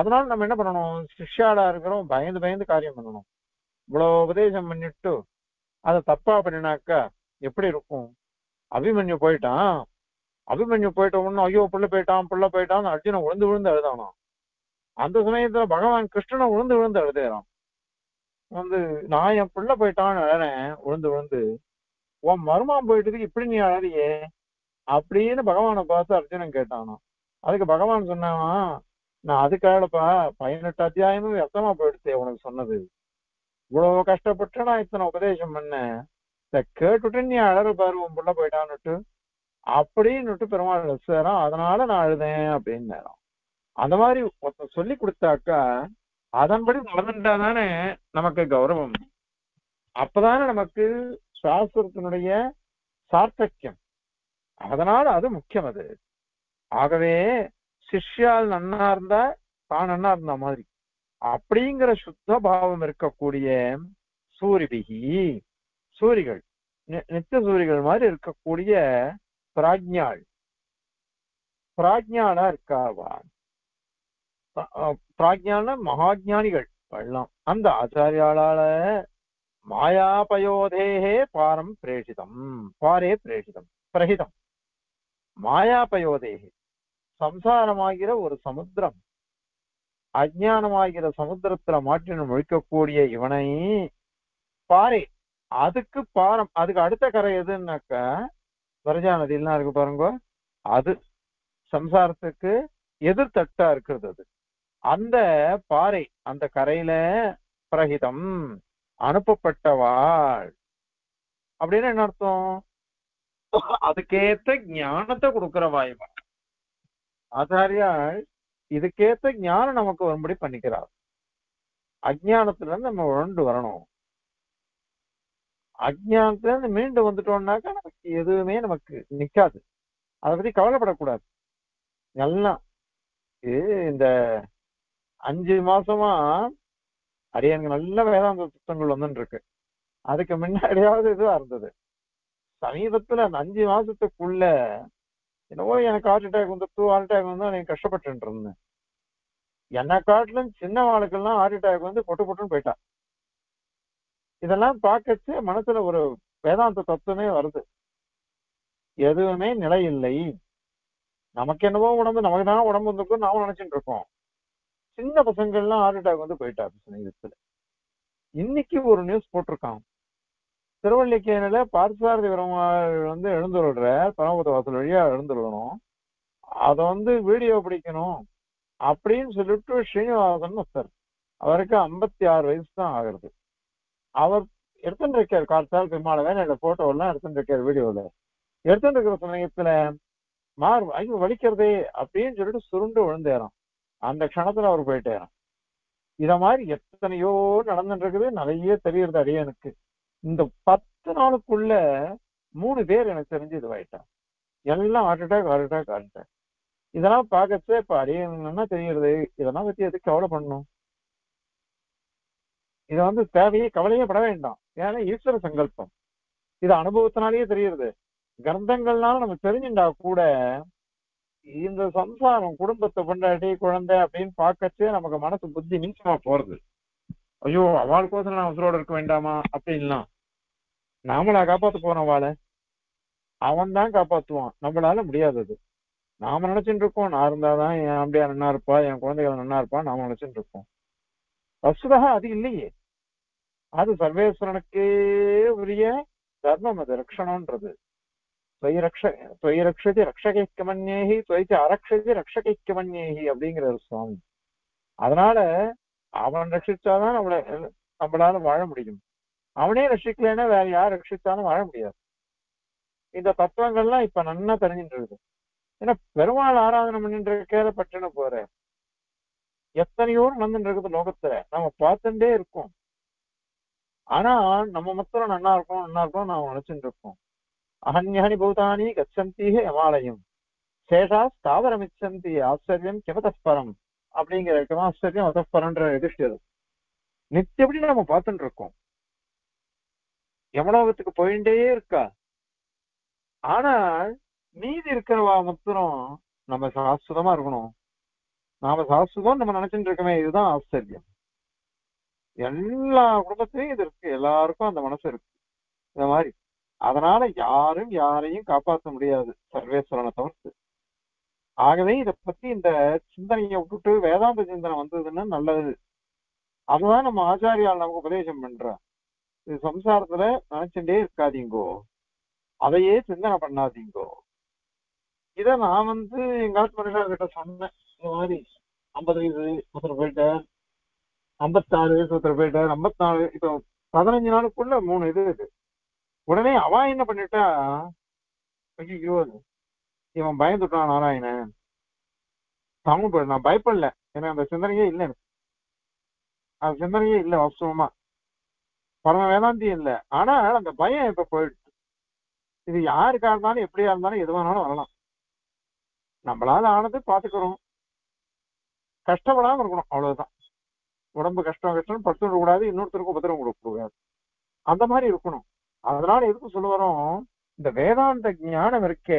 அதனால நம்ம என்ன பண்ணணும்? சிஷ்யாலா இருக்கிறோம் பயந்து பயந்து காரியம் பண்ணணும். இவ்வளவு உபதேசம் பண்ணிட்டு அதை தப்பா பண்ணினாக்கா எப்படி இருக்கும்? அபிமன்யு போயிட்டான், அபிமன்யு போயிட்ட உடனே ஐயோ புள்ள போயிட்டான் புள்ள போயிட்டான் அர்ஜுனன் விழுந்து விழுந்து அழுதானான். அந்த சமயத்துல பகவான் கிருஷ்ணனை விழுந்து விழுந்து அழுதுறான். வந்து நான் என் புள்ள போயிட்டான்னு அழறேன் விழுந்து விழுந்து, உன் மருமான் போயிட்டதுக்கு இப்படி நீ அழறியே அப்படின்னு பகவானை பார்த்து அர்ஜுனன் கேட்டானான். அதுக்கு பகவான் சொன்னானா, நான் அதுக்காகப்பா 18 அத்தியாயமும் வியர்த்தமா போயிடுச்சு உனக்கு சொன்னது, இவ்வளவு கஷ்டப்பட்டு நான் இத்தனை உபதேசம் பண்ணேன், இதை கேட்டுட்டு நீ அழற பாரு உன் புள்ள போயிட்டான்னுட்டு அப்படின்னுட்டு பெருமாள் சேரும். அதனால நான் அழுதேன் அப்படின்னு நேரம். அந்த மாதிரி ஒருத்தன் சொல்லி கொடுத்தாக்கா அதன்படி நடந்துட்டாதானே நமக்கு கௌரவம். அப்பதானே நமக்கு சாஸ்திரத்தினுடைய சார்த்தக்கியம். அதனால அது முக்கியம். அது ஆகவே சிஷ்யால் நன்னா இருந்தா தான் நன்னா இருந்த மாதிரி அப்படிங்கிற சுத்த பாவம் இருக்கக்கூடிய சூரிபிகி சூரிகள் நித்திய சூரிகள் மாதிரி இருக்கக்கூடிய பிராஜ்ஞாள் பிராஜ்ஞாளா இருக்காவா. பிராஜ்ஞான மகாஜானிகள் எல்லாம் அந்த ஆச்சாரியாளால मायापयोधेः पारं प्रेषितं, पारे प्रेषितं, प्रहितं मायापयोधेः संसारमागिर ओरु समुद्रम् அஞ்ஞானமாகிற சமுத்திரத்துல மாற்றின முழிக்கக்கூடிய இவனை பாறை, அதுக்கு பாரம், அதுக்கு அடுத்த கரை எதுன்னாக்கா வரஜா நதியெல்லாம் இருக்கு பாருங்க, அது சம்சாரத்துக்கு எதிர்த்தட்டா இருக்கிறது. அது அந்த பாறை, அந்த கரையில பிரகிதம் அனுப்பப்பட்டவாள் அப்படின்னு என்ன அர்த்தம்? அதுக்கேற்ற ஞானத்தை கொடுக்கிறவா இவன் ஆச்சாரியாள். இதுக்கேற்ற ஞானம் நமக்கு வரும்படி பண்ணிக்கிறார். அஜ்ஞானத்துல இருந்து நம்ம உழண்டு வரணும். அஜ்ஞானத்துல இருந்து மீண்டு வந்துட்டோம்னாக்கா நமக்கு எதுவுமே நமக்கு நிக்காது. அதை பத்தி கவலைப்படக்கூடாது. எல்லாம் இந்த 5 மாசமா அரியனுக்கு நல்ல வேதாந்த புத்தகங்கள் வந்துட்டு இருக்கு. அதுக்கு முன்னாடியாவது இதுவா இருந்தது. சமீபத்துல அந்த 5 மாசத்துக்குள்ள என்னவோ எனக்கு ஹார்ட் அட்டாக் வந்துட்டு, ஹார்ட் அட்டாக் வந்து எனக்கு கஷ்டப்பட்டு இருந்தேன். என்னை காட்டிலும் சின்ன வாழ்க்கெல்லாம் ஹார்ட் அட்டாக் வந்து பொட்டு பொட்டுன்னு போயிட்டா. இதெல்லாம் பார்க்கச்சு மனசுல ஒரு வேதாந்த தத்துவமே வருது. எதுவுமே நிலை இல்லை. நமக்கு என்னவோ உடம்பு, நமக்கு தான் உடம்பு வந்துருக்கும் நாம நினைச்சுட்டு இருக்கோம். சின்ன பசங்கள்லாம் ஹார்ட் அட்டாக் வந்து போயிட்டா. சமீபத்துல இன்னைக்கு ஒரு நியூஸ் போட்டிருக்கான், திருவள்ளிக்கேணில பார்த்தசாரதி பெருமாள் வந்து எழுந்துள்ள பரமபத வாசல் வழியா எழுந்துள்ளணும், அதை வந்து வீடியோ பிடிக்கணும் அப்படின்னு சொல்லிட்டு ஸ்ரீனிவாசன் ஒருத்தர், அவருக்கு 56 வயசு தான் ஆகுறது, அவர் எடுத்துட்டு இருக்கார் பார்த்தசாரதி பெருமாளை வேலையில போட்டோ எல்லாம் எடுத்துட்டு இருக்கார், வீடியோல எடுத்துட்டு இருக்கிற சமயத்துல மார் ஐயோ வலிக்கிறதே அப்படின்னு சொல்லிட்டு சுருண்டு விழுந்தேறான். அந்த க்ஷணத்துல அவர் போயிட்டேறான். இத மாதிரி எத்தனையோ நடந்துட்டு இருக்குது, நிறைய தெரியுறது அடியனுக்கு. இந்த 10 நாளுக்குள்ள 3 பேர் எனக்கு தெரிஞ்சு இதுவாயிட்டான். எல்லாம் heart attack, heart attack, heart attack. இதெல்லாம் பார்க்கச்சே இப்ப அரியணும்னா தெரியுறது. இதெல்லாம் பத்தி எதுக்கு கவலை பண்ணணும்? இதை வந்து தேவையே, கவலையே பட வேண்டாம். ஏன்னா ஈஸ்வர சங்கல்பம் இது அனுபவத்தினாலேயே தெரியுது. கிரந்தங்கள்னால நம்ம தெரிஞ்சுட்டா கூட இந்த சம்சாரம், குடும்பத்தை கொண்டாடி குழந்தை அப்படின்னு பார்க்கச்சே நமக்கு மனசு புத்தி நீச்சமா போறது. ஐயோ அவளுக்கோசம் நான் உசுரோட இருக்க வேண்டாமா அப்படின்லாம். நாமளா காப்பாத்து போறோம் அவளை, அவன் தான் காப்பாத்துவான், நம்மளால முடியாது. அது நாம நினைச்சுட்டு இருக்கோம், நான் இருந்தாதான் என் அப்படியா நன்னா இருப்பா, என் குழந்தைகள் நன்னா இருப்பா நாம நினைச்சுட்டு இருக்கோம். வசுதாக அது இல்லையே. அது சர்வேஸ்வரனுக்கே உரிய தர்மம், அது ரட்சணம்ன்றது. தொய் ரக்ஷதி ரக்ஷகைக்கமன்யேகி, தொய்ச்சி அரக்ஷதி ரக்ஷகைக்கமன்யேகி அப்படிங்கிறார் சுவாமி. அதனால அவன் ரட்சிச்சாதான் நம்மளால வாழ முடியும். அவனே ரட்சிக்கலைன்னா வேற யார் ரட்சிச்சாலும் வாழ முடியாது. இந்த தத்துவங்கள்லாம் இப்ப நன்னா தெரிஞ்சுட்டு இருக்குது. ஏன்னா பெருமாள் ஆராதனை பண்ணிட்டு இருக்கிற பற்றின போற எத்தனையோ நடந்துட்டு இருக்குது லோகத்துல, நம்ம பார்த்துட்டே இருக்கோம். ஆனா நம்ம மொத்தம் நன்னா இருக்கோம், நல்லா இருக்கோம் நாம நினைச்சுட்டு இருக்கோம். அகன்யானி பூதானி கச்சந்தி ஹிமாலயம், சேஷா ஸ்தாவரமிச்சந்தி ஆச்சரியம் கிமதஸ்பரம் அப்படிங்கிற ஆச்சரியம் அதப்பரன்ற எதிர்ஷ்டது. நித்தியப்படி நம்ம பார்த்துட்டு இருக்கோம், எமலோகத்துக்கு போயிட்டே இருக்கா. ஆனா நீதி இருக்கிறவா மொத்தம் நம்ம சாஸ்வதமா இருக்கணும், நாம சாஸ்வதம் நம்ம நினைச்சுட்டு இருக்கோமே. இதுதான் ஆச்சரியம். எல்லா குடும்பத்திலையும் இது இருக்கு, எல்லாருக்கும் அந்த மனசு இருக்கு. இந்த மாதிரி அதனால யாரும் யாரையும் காப்பாற்ற முடியாது சர்வேஸ்வரனை தவிர்த்து. ஆகவே இதை பத்தி இந்த சிந்தனையை விட்டுட்டு வேதாந்த சிந்தனை வந்ததுன்னா நல்லது. அதுதான் நம்ம ஆச்சாரியால் நமக்கு உபதேசம் பண்ற. இது சம்சாரத்துல நினைச்சுட்டே இருக்காதீங்கோ, அதையே சிந்தனை பண்ணாதீங்கோ. இதை நான் வந்து எங்க ஆட்டு மனுஷர்கிட்ட சொன்னேன். இந்த மாதிரி 50 வயசு ஒருத்தர் போயிட்டார், 56 வயசு ஒருத்தர் போயிட்டார், 54, இப்போ 15 நாளுக்குள்ள 3 இது இருக்கு. உடனே அவ என்ன பண்ணிட்டா, ஐயோ இவன் பயந்துட்டான் நாராயணன் தமிழ் போய், நான் பயப்படல, ஏன்னா அந்த சிந்தனையே இல்லை எனக்கு, அந்த சிந்தனையே இல்லை வாஸ்தவமா, பரம வேதாந்தி இல்லை. ஆனால் அந்த பயம் இப்ப போயிடுச்சு. இது யாருக்கா இருந்தாலும் எப்படியா இருந்தாலும் எதுவானாலும் வரலாம். நம்மளால ஆனது பார்த்துக்கிறோம், கஷ்டப்படாம இருக்கணும், அவ்வளவுதான். உடம்பு கஷ்டம் கஷ்டம் படுத்துட்டு கூடாது, இன்னொருத்தருக்கு உபத்திரம் கொடுக்கக்கூடாது, அந்த மாதிரி இருக்கணும். அதனால எதுக்கு சொல்ல வரோம், இந்த வேதாந்த ஞானம் இருக்கே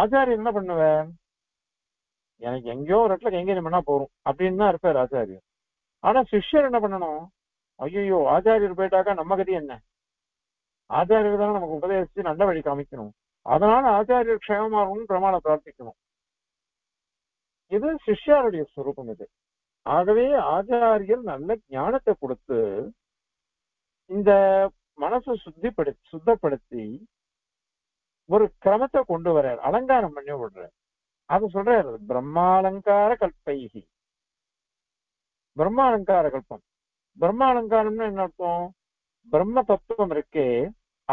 ஆச்சாரியர் என்ன பண்ணுவேன், எனக்கு எங்கேயோ ஒரு இடத்துல எங்கே நிம்மனா போறோம் அப்படின்னு தான் இருப்பார் ஆச்சாரியர். ஆனா சிஷ்யர் என்ன பண்ணணும், ஐயோ ஆச்சாரியர் போயிட்டாக்கா நம்ம கதி என்ன, ஆச்சாரியர் தானே நமக்கு உபதேசிச்சு நல்ல வழி காமிக்கணும், அதனால ஆச்சாரியர் க்ஷேமமாகணும்னு பிரமாண பிரார்த்திக்கணும். இது சிஷ்யருடைய ஸ்வரூபம். இது ஆகவே ஆச்சாரியர் நல்ல ஞானத்தை கொடுத்து இந்த மனசை சுத்தப்படுத்தி ஒரு கிரமத்தை கொண்டு வர்றார், அலங்காரம் பண்ணி விடுறார். அது சொல்றார் பிரம்மாலங்கார கல்பைகி, பிரம்மாலங்கார கல்பம். பிரம்மாலங்காரம்னு என்ன அர்த்தம்? பிரம்ம தத்துவம் இருக்கே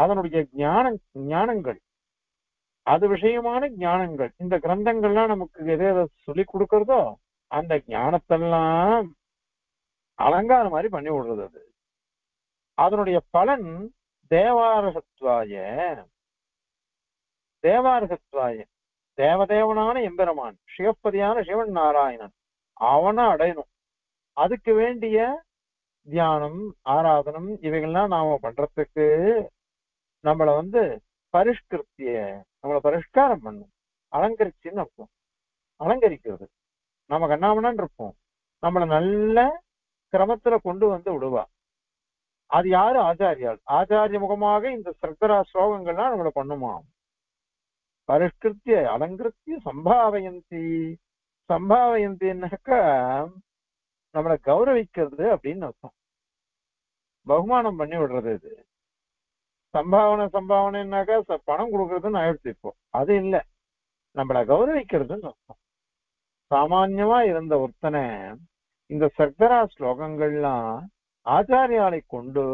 அதனுடைய ஞானங்கள், அது விஷயமான ஞானங்கள். இந்த கிரந்தங்கள்லாம் நமக்கு எதை எதை சொல்லி கொடுக்கறதோ அந்த ஞானத்தெல்லாம் அலங்காரம் மாதிரி பண்ணி விடுறது. அது அதனுடைய பலன் தேவாரகத்வாய தேவதேவனான எம்பெருமான் சிவப்பதியான சிவன் நாராயணன் அவனை அடையணும். அதுக்கு வேண்டிய தியானம் ஆராதனம் இவைகள்லாம் நாம பண்றதுக்கு நம்மளை நம்மளை பரிஷ்காரம் பண்ணும். அலங்கரிச்சுன்னு இருப்போம், அலங்கரிக்கிறது. நம்ம கண்ணாமனான் இருப்போம், நம்மளை நல்ல கிரமத்துல கொண்டு வந்து விடுவா. அது யாரு? ஆச்சாரியால். ஆச்சாரிய முகமாக இந்த சர்க்கரா ஸ்லோகங்கள்லாம் நம்மளை பண்ணுமா? பரிஷ்கிருத்திய அலங்கிருத்திய சம்பாவயந்தி. சம்பாவயந்தின்னாக்கா நம்மளை கௌரவிக்கிறது அப்படின்னு அர்த்தம், பகுமானம் பண்ணி விடுறது. இது சம்பாவனைன்னாக்கா பணம் கொடுக்கறதுன்னு ஆயிடுச்சு இப்போ, அது இல்லை, நம்மளை கௌரவிக்கிறதுன்னு அர்த்தம். சாமான்யமா இருந்த ஒருத்தனை இந்த சர்க்கரா ஸ்லோகங்கள்லாம் ஆச்சாரியாலை கொண்டு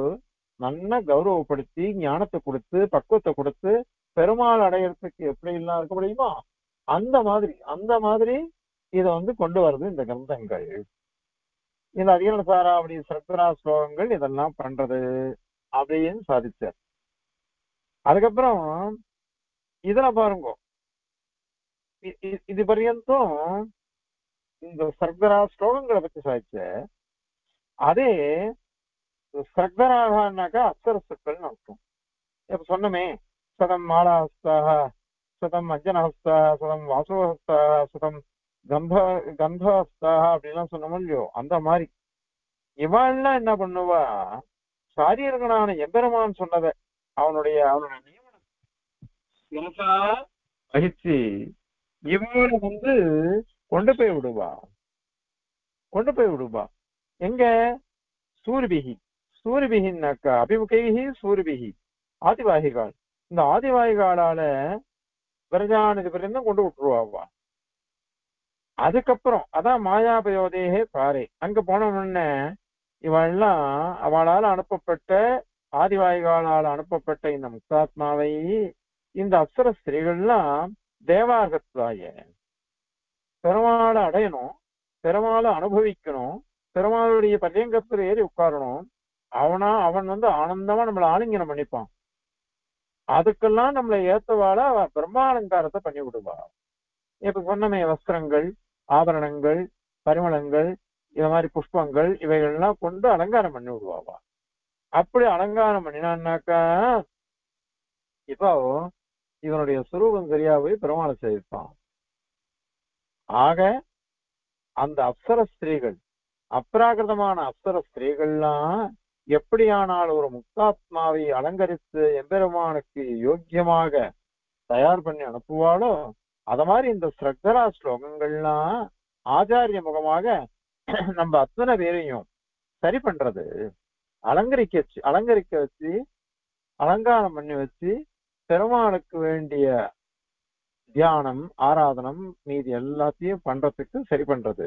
நல்லா கௌரவப்படுத்தி ஞானத்தை கொடுத்து பக்குவத்தை கொடுத்து பெருமாள் அடையறதுக்கு எப்படி எல்லாம் இருக்க முடியுமா அந்த மாதிரி இதை கொண்டு வருது இந்த கிரந்தங்கள். இந்த அதிகார சாராவளி சர்க்கரா ஸ்லோகங்கள் இதெல்லாம் பண்றது அப்படின்னு சாதிச்சார். அதுக்கப்புறம் இதுல பாருங்க, இது பர்யந்தம் இந்த சர்க்கரா ஸ்லோகங்களை பத்தி சாதிச்சார். அதே சர்க்கராகனாக்கா அப்சர சொற்கள் அர்த்தம். இப்ப சொன்னமே சதம் மாலாஹஸ்தாக, சதம் அஞ்சனஹஸ்தாக, சதம் வாசுவஹஸ்தாக, சதம் கந்தஹஸ்தாக அப்படின்லாம் சொன்னோம் இல்லையோ, அந்த மாதிரி இவாள்லாம் என்ன பண்ணுவா, சாரியர்களான எம்பெருமான் சொன்னதை அவனுடைய நியமனத்தை வகிச்சு இவளை கொண்டு போய் விடுவா. எங்க சூர்பிகின்னாக்கா அபிமுகைகி சூர்பிகி ஆதிவாகிகால். இந்த ஆதிவாகிகாலால விரஜானது பர்யந்தம் கொண்டு விட்டுருவாவா. அதுக்கப்புறம் அதான் மாயாபயோதேகே பாறை, அங்க போன உடனே இவெல்லாம் அவளால் அனுப்பப்பட்ட ஆதிவாகிகாலால் அனுப்பப்பட்ட இந்த முக்தாத்மாவை இந்த அப்சர ஸ்திரீகள்லாம் தேவார்கத்வாய பெருமாளை அடையணும், பெருமாளை அனுபவிக்கணும், பெருமாளுடைய பரியங்கத்துல ஏறி உட்காரணும். அவன் ஆனந்தமா நம்மளை ஆலிங்கனம் பண்ணிப்பான். அதுக்கெல்லாம் நம்மளை ஏத்தவாள அவ பிரம்மாலங்காரத்தை பண்ணி விடுவா. இப்ப சொன்னமே வஸ்திரங்கள், ஆபரணங்கள், பரிமளங்கள், இந்த மாதிரி புஷ்பங்கள் இவைகள்லாம் கொண்டு அலங்காரம் பண்ணி விடுவாவா. அப்படி அலங்காரம் பண்ணினான்னாக்கா இப்போ இவனுடைய சுரூபம் சரியா போய் பெருமாளை செய்திருப்பான். ஆக அந்த அப்சர ஸ்திரீகள், அப்ராகிருதமான அப்சர ஸ்திரீகள்லாம் எப்படியானால் ஒரு முக்தாத்மாவை அலங்கரித்து எம்பெருமானுக்கு யோக்கியமாக தயார் பண்ணி அனுப்புவாளோ அத மாதிரி இந்த ஸ்ரக்தரா ஸ்லோகங்கள்லாம் ஆச்சாரிய முகமாக நம்ம அத்தனை பேரையும் சரி பண்றது, அலங்கரிக்க வச்சு அலங்காரம் பண்ணி வச்சு பெருமாளுக்கு வேண்டிய தியானம் ஆராதனம் மீதி எல்லாத்தையும் பண்றதுக்கு சரி பண்றது.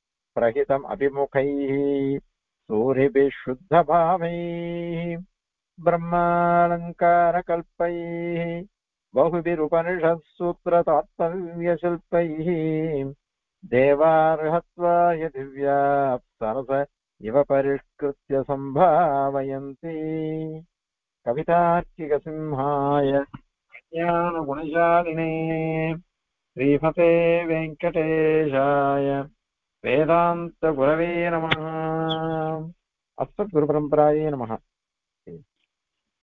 प्रहितम अभिमुखैः सूर्यभिः शुद्धभावैः ब्रह्मालङ्कारकल्पैः बहुभिरुपनिषत्सूत्रतात्पर्यशिल्पैः देवार्हत्वाय दिव्याः सरस इव परिष्कृत्य सम्भावयन्ति कवितार्चिकसिंहाय ज्ञानगुणशालिने श्रीमते वेङ्कटेशाय वेदांत गुरवे नमः. अस्मद्गुरुपरम्परायै नमः.